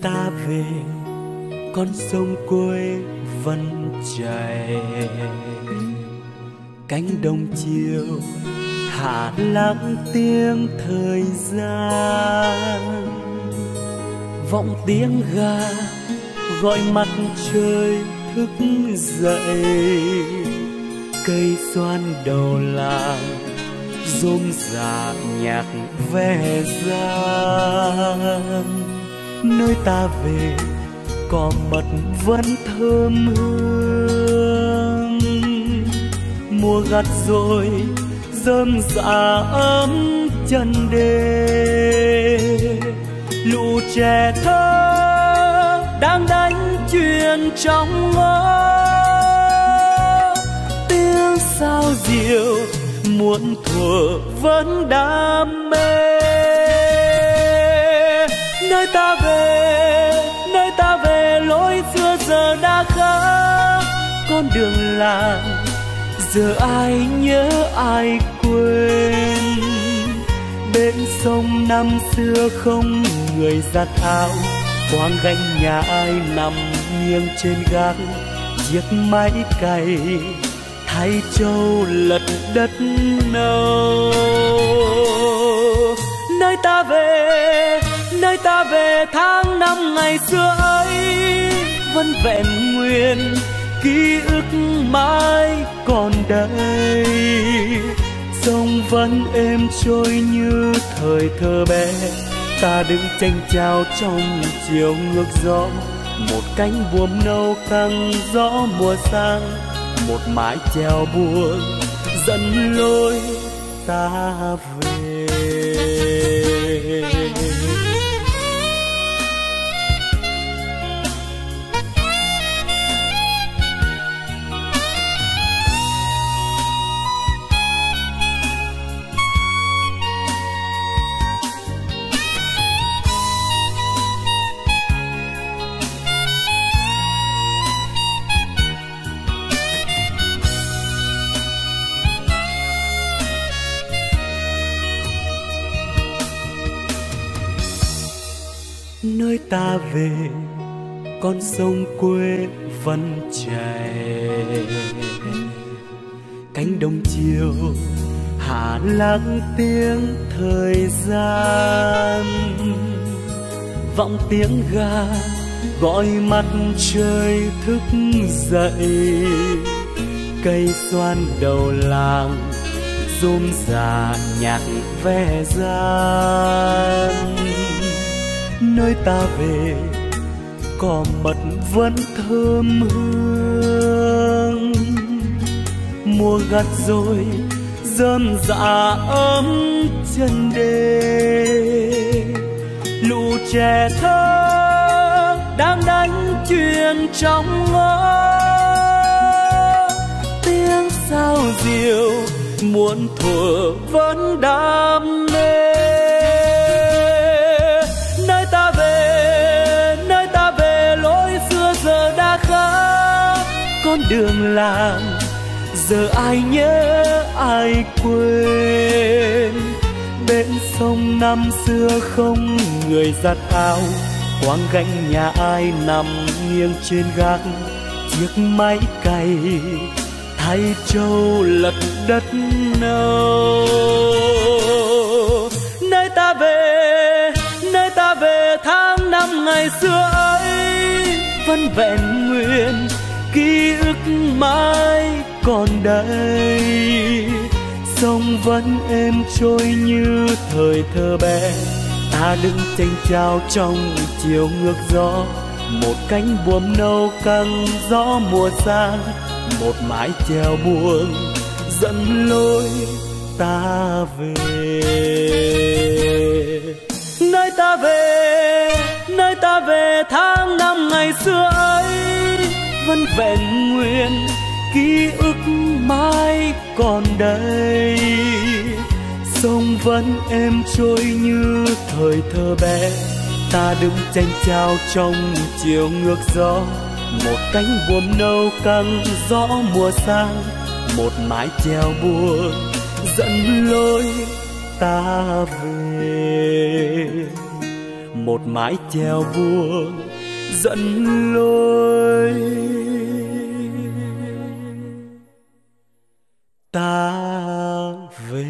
Ta về con sông quê vẫn chảy, cánh đồng chiều thả lắng tiếng thời gian. Vọng tiếng gà gọi mặt trời thức dậy, cây xoan đầu làng rôm rả nhạc ve gian. Nơi ta về cỏ mật vẫn thơm hương, mùa gặt rồi rơm rạ ấm chân đê. Lũ trẻ thơ đang đánh chuyện trong ngõ, tiếng sao diệu muộn thuở vẫn đam mê. Nơi ta về lối xưa giờ đã khác, con đường làng giờ ai nhớ ai quên. Bên sông năm xưa không người giặt áo, quang gánh nhà ai nằm nghiêng trên gác. Chiếc máy cày thay trâu lật đất nâu. Nơi ta về tháng năm ngày xưa ấy vẫn vẹn nguyên, ký ức mãi còn đây. Sông vẫn êm trôi như thời thơ bé, ta đứng tranh chao trong chiều ngược gió. Một cánh buồm nâu căng gió mùa sang, một mái chèo buồn dẫn lối ta về. ta về con sông quê vẫn chảy. Cánh đồng chiều hạ lắng tiếng thời gian, vọng tiếng gà gọi mặt trời thức dậy. Cây xoan đầu làng rôm rả nhạc ve gian. Nơi ta về cỏ mật vẫn thơm hương, mùa gặt rồi rơm rạ ấm chân đê. Lũ trẻ thơ đang đánh chuyền trong ngõ, tiếng sao diều muộn thuở vẫn đam mê. Nơi ta về lối xưa giờ đã khác, con đường làng giờ ai nhớ ai quên. Bên sông năm xưa không người giặt áo, quáng gánh nhà ai nằm nghiêng trên gác. Chiếc máy cày thay trâu lật đất nâu. Nơi ta về tháng năm ngày xưa ấy vẫn vẹn nguyên, ký ức mãi còn đây. Sông vẫn êm trôi như thời thơ bé, ta đứng tranh chao trong chiều ngược gió. Một cánh buồm nâu căng gió mùa sang, một mái chèo buông dẫn lối ta về. Nơi ta về tháng năm ngày xưa ấy vẫn vẹn nguyên, ký ức mãi còn đây. Sông vẫn êm trôi như thời thơ bé, ta đứng tranh chao trong chiều ngược gió. Một cánh buồm nâu căng gió mùa sang, một mái chèo buồn dẫn lối ta về. Một mái chèo buồn dẫn lối ta về.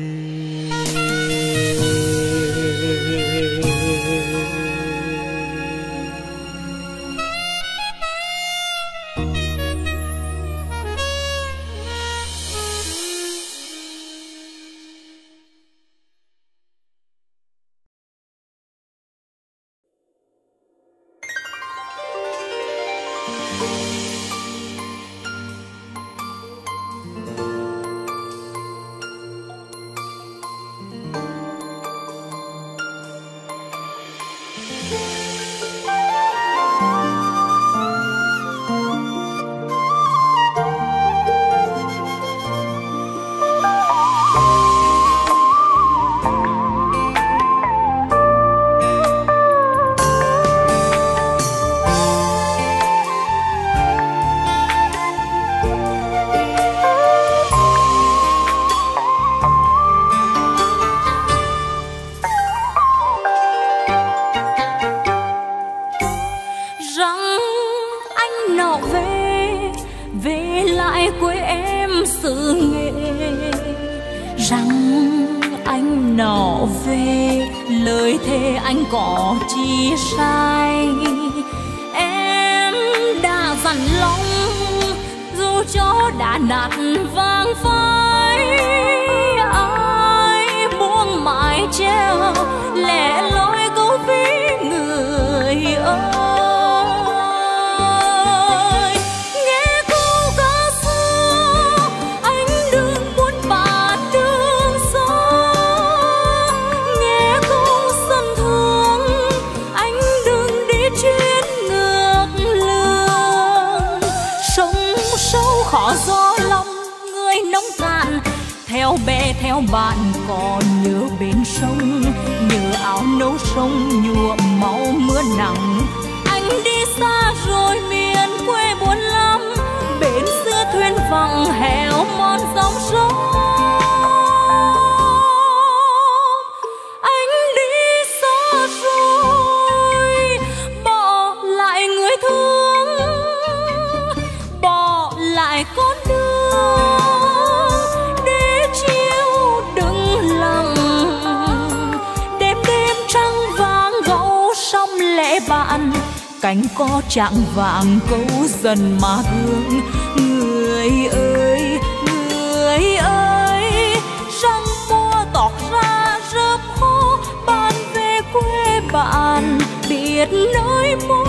Anh đi xa rồi. cánh có trạng vàng câu dần mà hương. Người ơi, răng mua tọt ra rớm khô, bạn về quê bạn biết lối mua.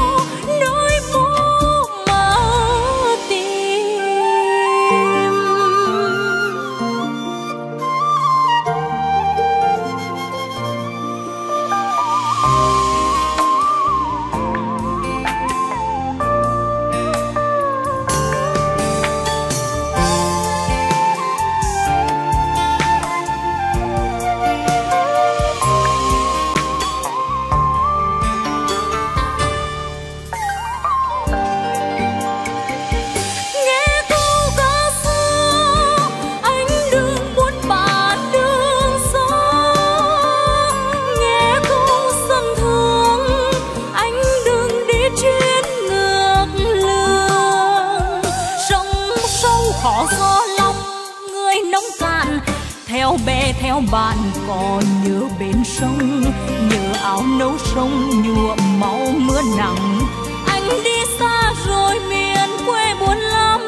Theo bạn còn nhớ bến sông, nhớ áo nấu sông nhuộm máu mưa nặng. Anh đi xa rồi miền quê buồn lắm,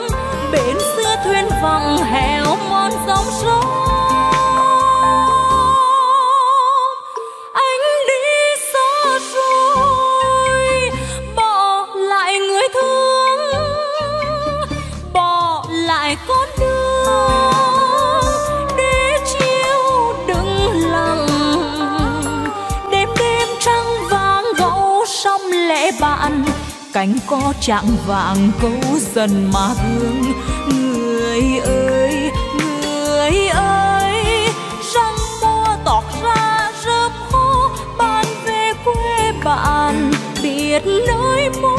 bến xưa thuyền vắng héo mòn dòng sông. Anh đi xa rồi bỏ lại người thương, bỏ lại con đường. Bạn cánh có trạng vàng câu dần mà hương. Người ơi, răng mua tọt ra rớm khô, bạn về quê bạn biết nỗi mua.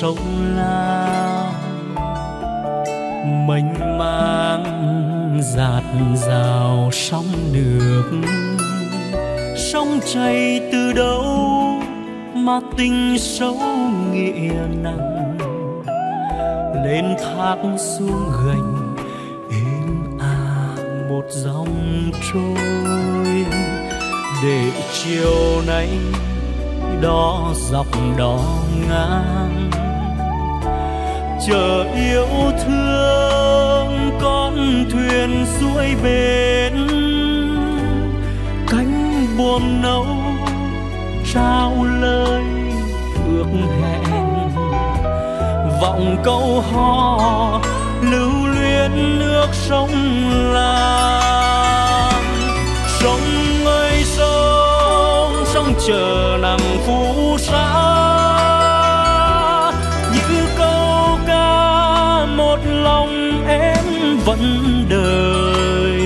Sông lao mênh mang dạt dào sóng nước, sông chảy từ đâu mà tình sâu nghĩa nặng, lên thác xuống gành êm ả một dòng trôi, để chiều nay đó dọc đó ngang chờ yêu thương con thuyền xuôi bến, cánh buồm nâu trao lời ước hẹn, vọng câu hò lưu luyến nước sông Lam. Sông ơi sông, sông chờ nàng phú xã, một lòng em vẫn đời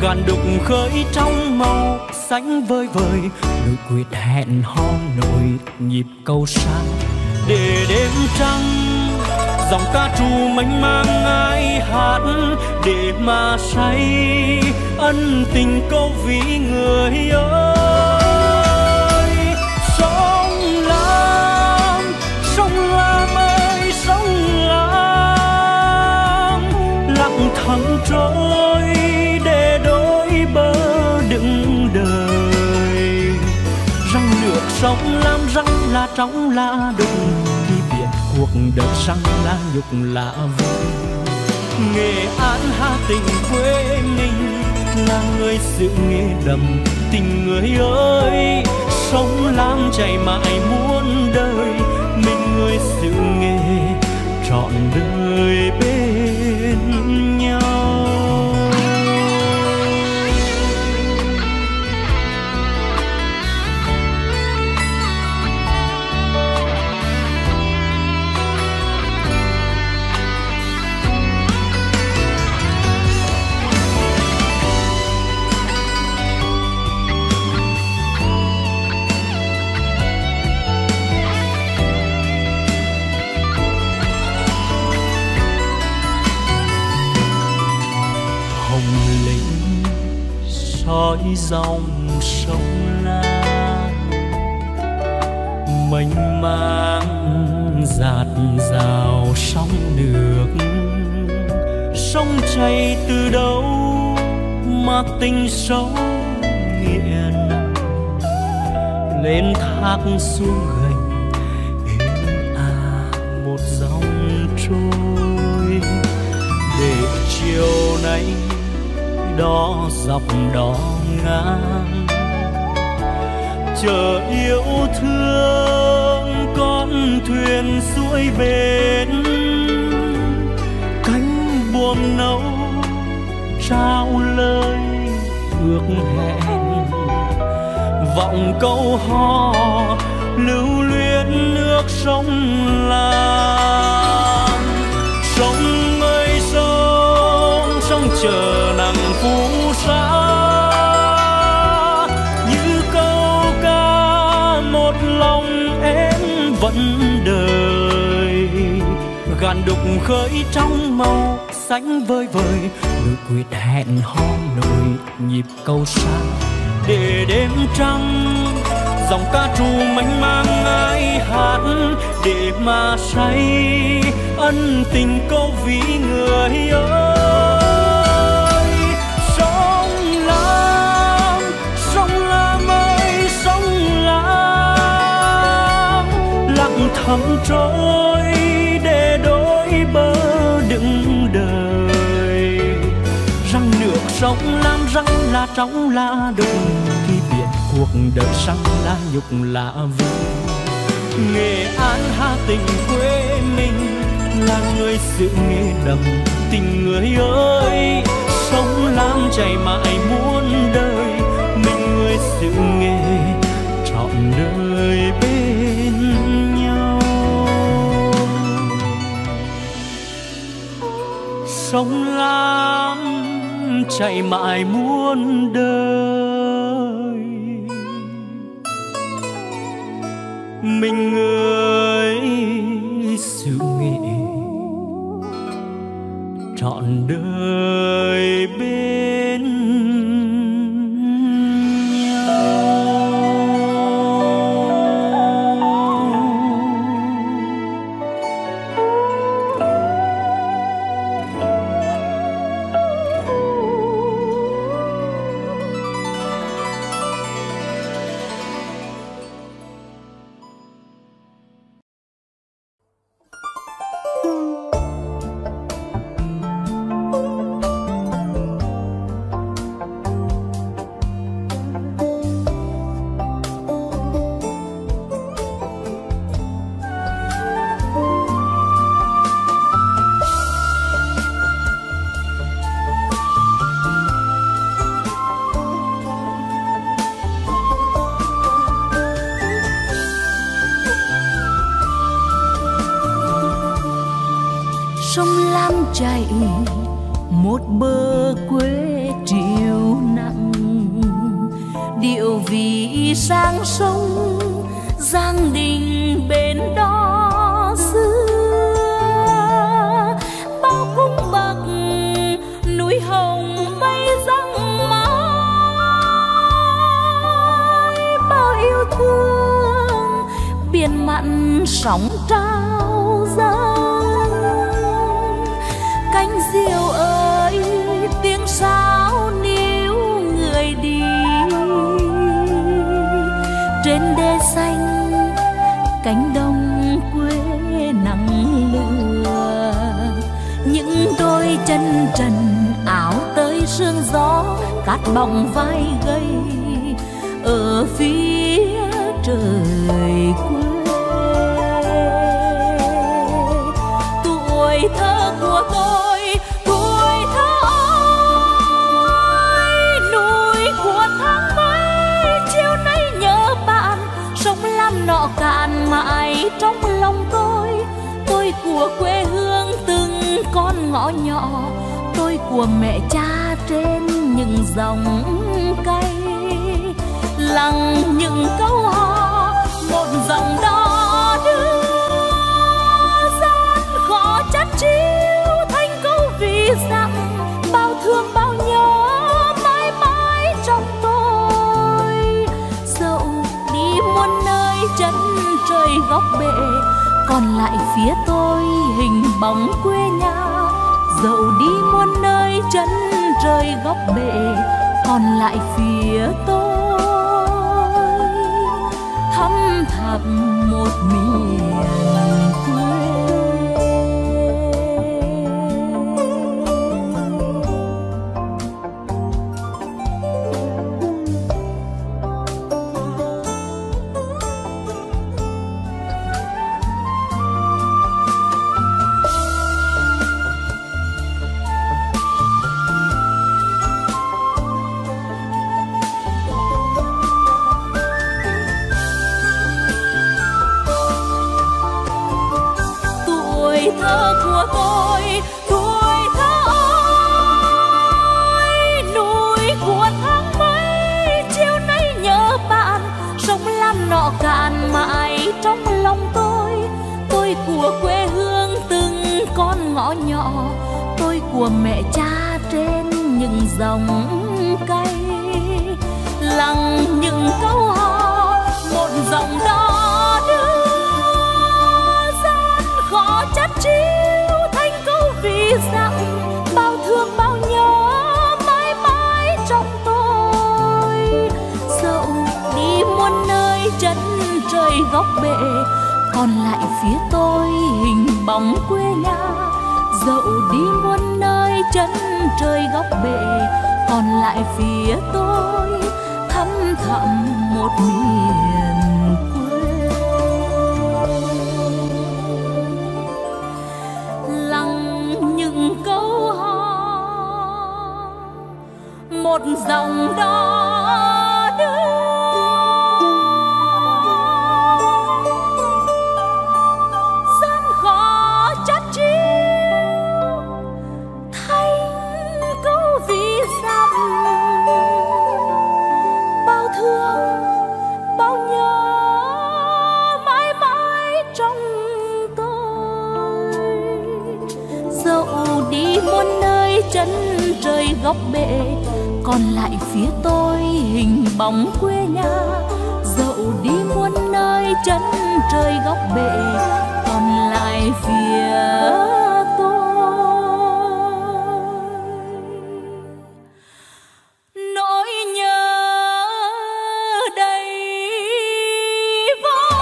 gàn đục khơi trong màu xanh vơi vời, nụ quyệt hẹn hò nổi nhịp câu sang để đêm trăng dòng ca trù mênh mang ai hát để mà say ân tình câu ví người ơi. Sông Lam, sông Lam ơi sông Lam, thăng trôi để đôi bờ đựng đời, răng nước sông Lam răng là trống là đùng, khi biển cuộc đời răng là nhục là vui. Nghệ An Hà Tĩnh quê mình là người sự nghề đầm tình người ơi, sông Lam chảy mãi muôn đời mình người sự trọn đời bên nhau. Dòng sông Lam mênh mang dạt dào sóng nước, sông chảy từ đâu mà tình sâu nghĩa nặng, lên thác xuống gành êm một dòng trôi. Để chiều nay đó dọc đó ngang chờ yêu thương con thuyền xuôi bến, cánh buồm nâu trao lời ước hẹn, vọng câu hò lưu luyến nước sông Lam. Sông ơi sông, sông chờ nắng phù sa, đời gàn đục khơi trong màu xanh vơi vời, người quyết hẹn hò nổi nhịp câu sao để đêm trăng dòng ca trù mênh mang ai hát để mà say ân tình câu ví người ơi. Sông Lam, sông Lam ơi sông Lam, lặng thầm trôi để đôi bờ đựng đời, răng nước sông Lam răng là trống là đừng, khi biển cuộc đời sang là nhục là vui. Nghệ An Hà Tĩnh quê mình là người xứ Nghệ đậm tình người ơi, sông Lam chảy mãi muôn đời, mình người xứ Nghệ trọn đời bên nhau. Sông Lam chảy mãi muôn đời, mình người xứ Nghệ trọn đời bên chạy một bờ quê triều nặng. Điệu vì sang sông Giang Đình bên đó xưa, bao cung bậc núi hồng mây răng mãi, bao yêu thương biển mặn sóng trao dâng. Cánh diều ơi tiếng sáo níu người đi, trên đê xanh cánh đồng quê nắng lừa, những đôi chân trần áo tới sương gió, cát bọng vai gầy ở phía trời quê. thơ của tôi, tuổi thơ ơi. Núi của tháng mấy chiều nay nhớ bạn, sông Lam nọ cạn mãi trong lòng tôi. Tôi của quê hương từng con ngõ nhỏ, tôi của mẹ cha trên những dòng cây. Lặng những câu hò một dòng đó đưa gian khó chắt chiu thành câu vì rằng bao thương bao nhớ mãi mãi trong tôi. Dẫu đi muôn nơi chân trời góc bể, còn lại phía tôi hình bóng quê nhà. Dẫu đi muôn nơi chân trời góc bể, còn lại phía tôi thấm thập một miền quê. Nhỏ, tôi của mẹ cha trên những dòng cây. Lặng những câu hò một dòng đó đưa gian khó chắt chiu thành câu vì rằng bao thương bao nhớ mãi mãi trong tôi. Dẫu đi muôn nơi chân trời góc bể, còn lại phía tôi hình bóng quê nhà. Dẫu đi muôn nơi chân trời góc bể, còn lại phía tôi thăm thẳm một miền quê. Lặng những câu hò một dòng đó. Chân trời góc bể, còn lại phía tôi hình bóng quê nhà. Dẫu đi muôn nơi chân trời góc bể, còn lại phía tôi nỗi nhớ đầy vô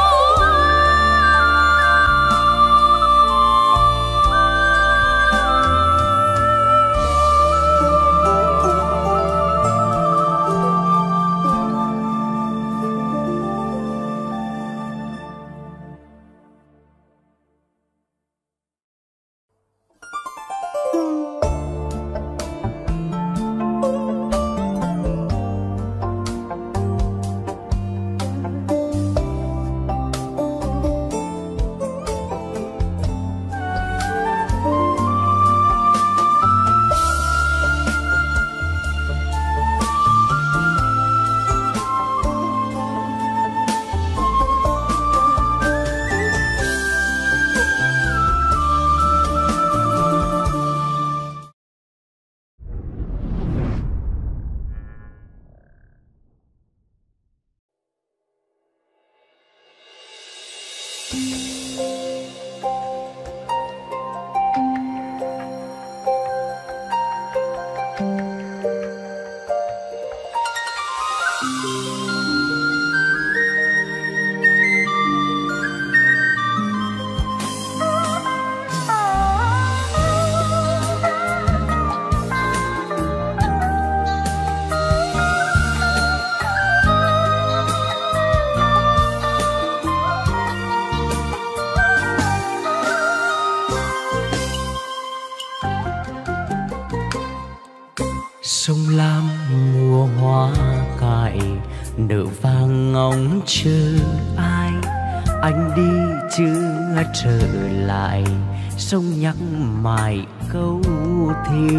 Sông Lam mùa hoa cài nở vàng ngóng chờ ai, anh đi chứ trở lại sông nhắc mãi câu thề.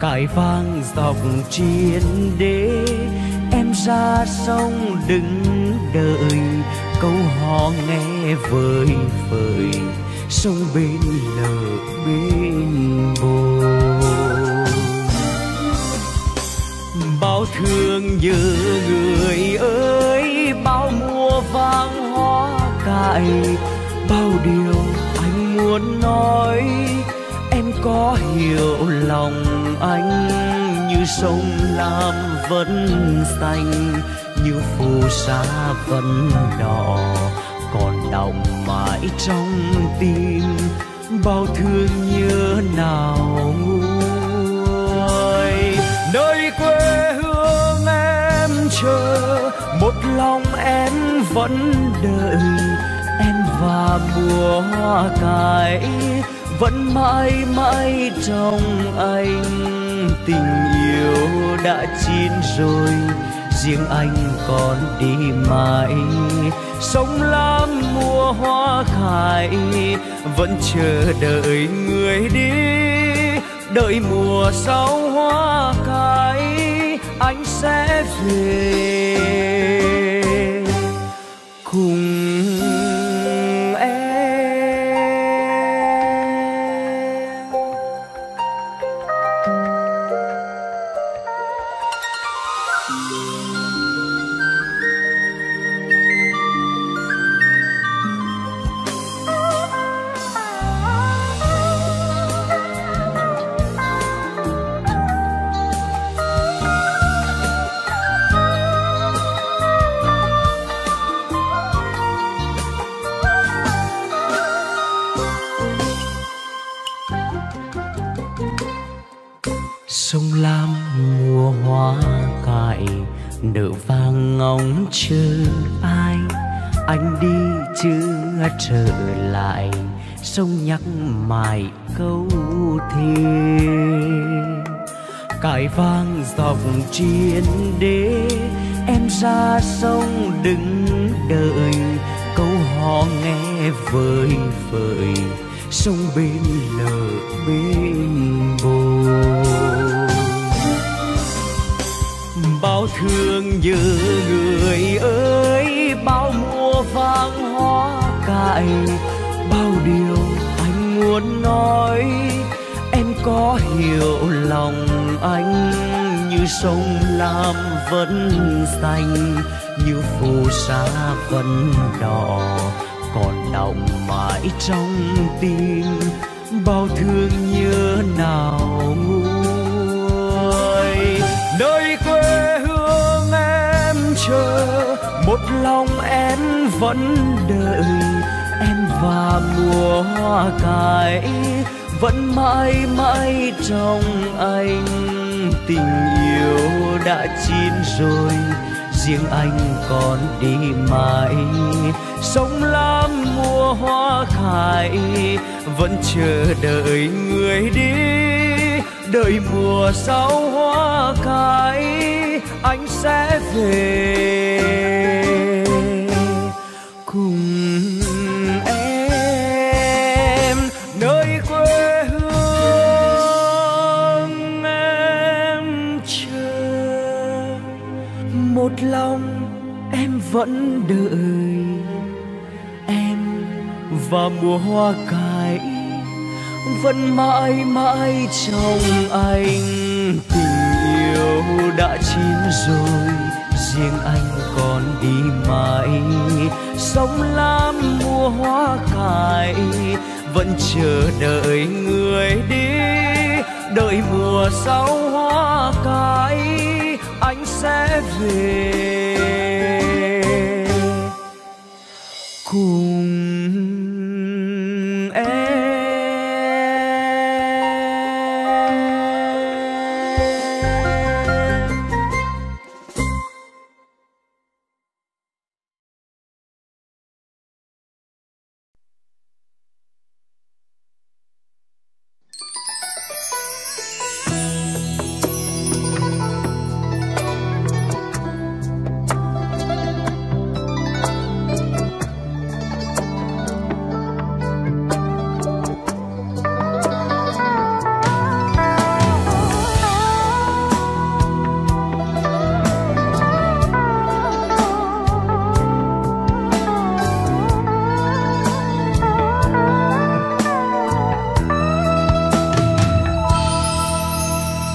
Cải vang dọc chiến đế em ra sông đứng đợi, câu hò nghe vời vời sông bên lờ bên bồi. Bao thương nhớ người ơi, bao mùa vàng hoa cài, bao điều anh muốn nói em có hiểu lòng anh. Như sông Lam vẫn xanh, như phù sa vẫn đỏ, còn đọng mãi trong tim bao thương nhớ nào nguôi. Nơi quê hương em chờ, một lòng em vẫn đợi, em và mùa hoa cài vẫn mãi mãi trong anh. Tình yêu đã chín rồi, riêng anh còn đi mãi. Sông Lam mùa hoa khai vẫn chờ đợi người đi, đợi mùa sau hoa khai anh sẽ về cùng. Sông Lam mùa hoa cài nở vàng ngóng chờ ai, anh đi chứ trở lại sông nhắc mãi câu thề. Cải vang dọc chiến đế em ra sông đứng đợi, câu hò nghe vời vời sông bên lờ bên bồi. Bao thương nhớ người ơi, bao mùa vàng hoa cài, bao điều anh muốn nói em có hiểu lòng anh. Như sông Lam vẫn xanh, như phù sa vẫn đỏ, còn đọng mãi trong tim bao thương nhớ nào nguôi. Nơi quê hương em chờ, một lòng em vẫn đợi, em và mùa hoa cài vẫn mãi mãi trong anh. Tình yêu đã chín rồi, riêng anh còn đi mãi. Sông Lam mùa hoa khai vẫn chờ đợi người đi, đợi mùa sau hoa khai anh sẽ về cùng em. Nơi quê hương em chờ, một lòng em vẫn đợi, em và mùa hoa cài vẫn mãi mãi trong anh. Tình yêu đã chín rồi, riêng anh còn đi mãi. Sông Lam mùa hoa cài vẫn chờ đợi người đi, đợi mùa sau hoa cài anh sẽ về cùng.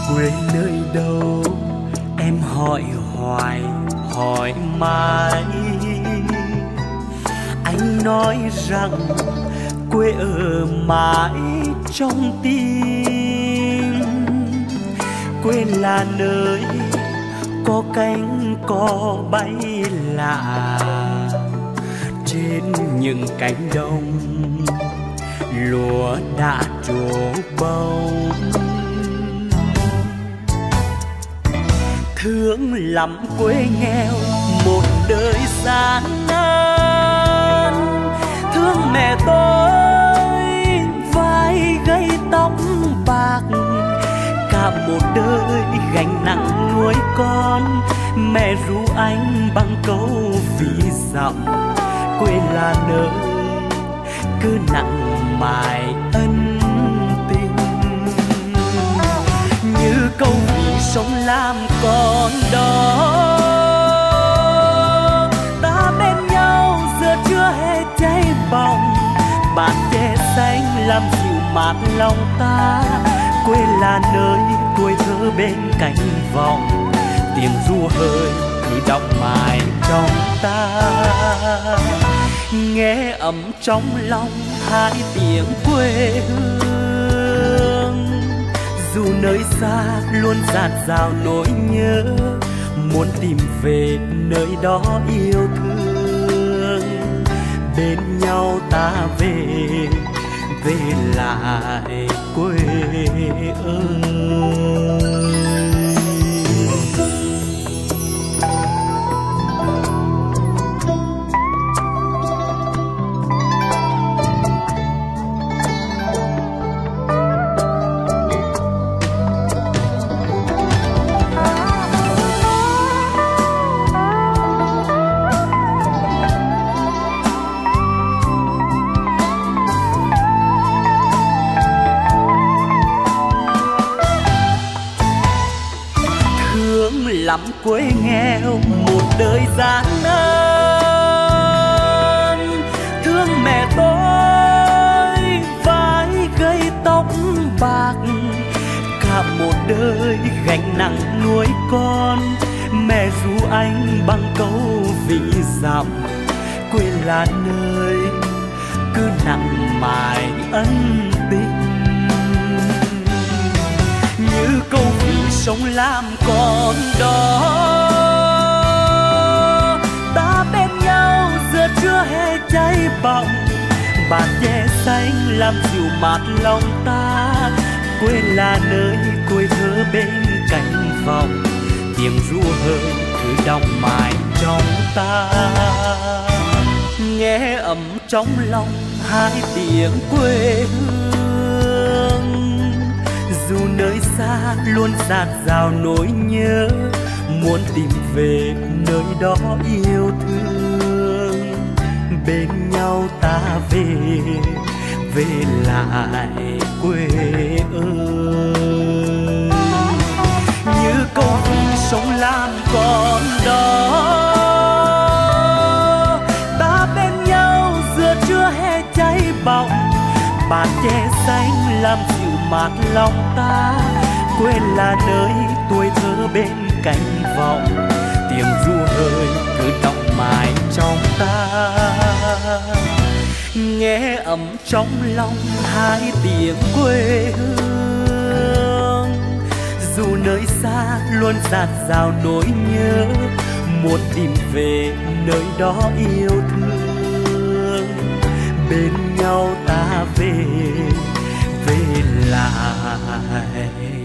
quê nơi đâu em hỏi hoài hỏi mãi. Anh nói rằng quê ở mãi trong tim, quê là nơi có cánh cò bay lạ trên những cánh đồng lúa đã trổ bông. Thương lắm quê nghèo một đời gian nan, thương mẹ tôi vai gây tóc bạc, cả một đời gánh nặng nuôi con. Mẹ ru anh bằng câu ví dặm, quê là nơi cứ nặng mài ân tình. Như câu vì sống làm con đó, ta bên nhau giờ chưa hề cháy bỏng. Bạt tre xanh làm dịu mát lòng ta, quê là nơi tuổi thơ bên cánh vọng. Tiếng ru hơi cứ đọng mãi trong ta, nghe ấm trong lòng hai tiếng quê hương. Dù nơi xa luôn dạt dào nỗi nhớ, muốn tìm về nơi đó yêu thương. Bên nhau ta về, về lại quê ơi. Lắm quê nghèo một đời gian nan, thương mẹ tôi vai gây tóc bạc, cả một đời gánh nặng nuôi con. Mẹ ru anh bằng câu ví dặm, quê là nơi cứ nặng mài ân tình. Như câu vì sống làm con đó, ta bên nhau giờ chưa hề cháy bỏng. Bạt tre xanh làm dịu mát lòng ta, quê là nơi quê thơ bên cánh vọng. Tiếng ru hơi cứ đọng mãi trong ta, nghe ấm trong lòng hai tiếng quê hương. Dù nơi xa luôn dạt dào nỗi nhớ, muốn tìm về nơi đó yêu thương. Bên nhau ta về, về lại quê ơi. Như câu vì sống làm con đó, ta bên nhau giữa chưa hề cháy bỏng. Bạt tre xanh làm dịu mát lòng ta, quê là nơi tuổi thơ bên cánh vọng. Tiếng ru hơi cứ đọng mãi trong ta, nghe ấm trong lòng hai tiếng quê hương. Dù nơi xa luôn dạt dào nỗi nhớ, muốn tìm về nơi đó yêu thương. Bên nhau ta về, về lại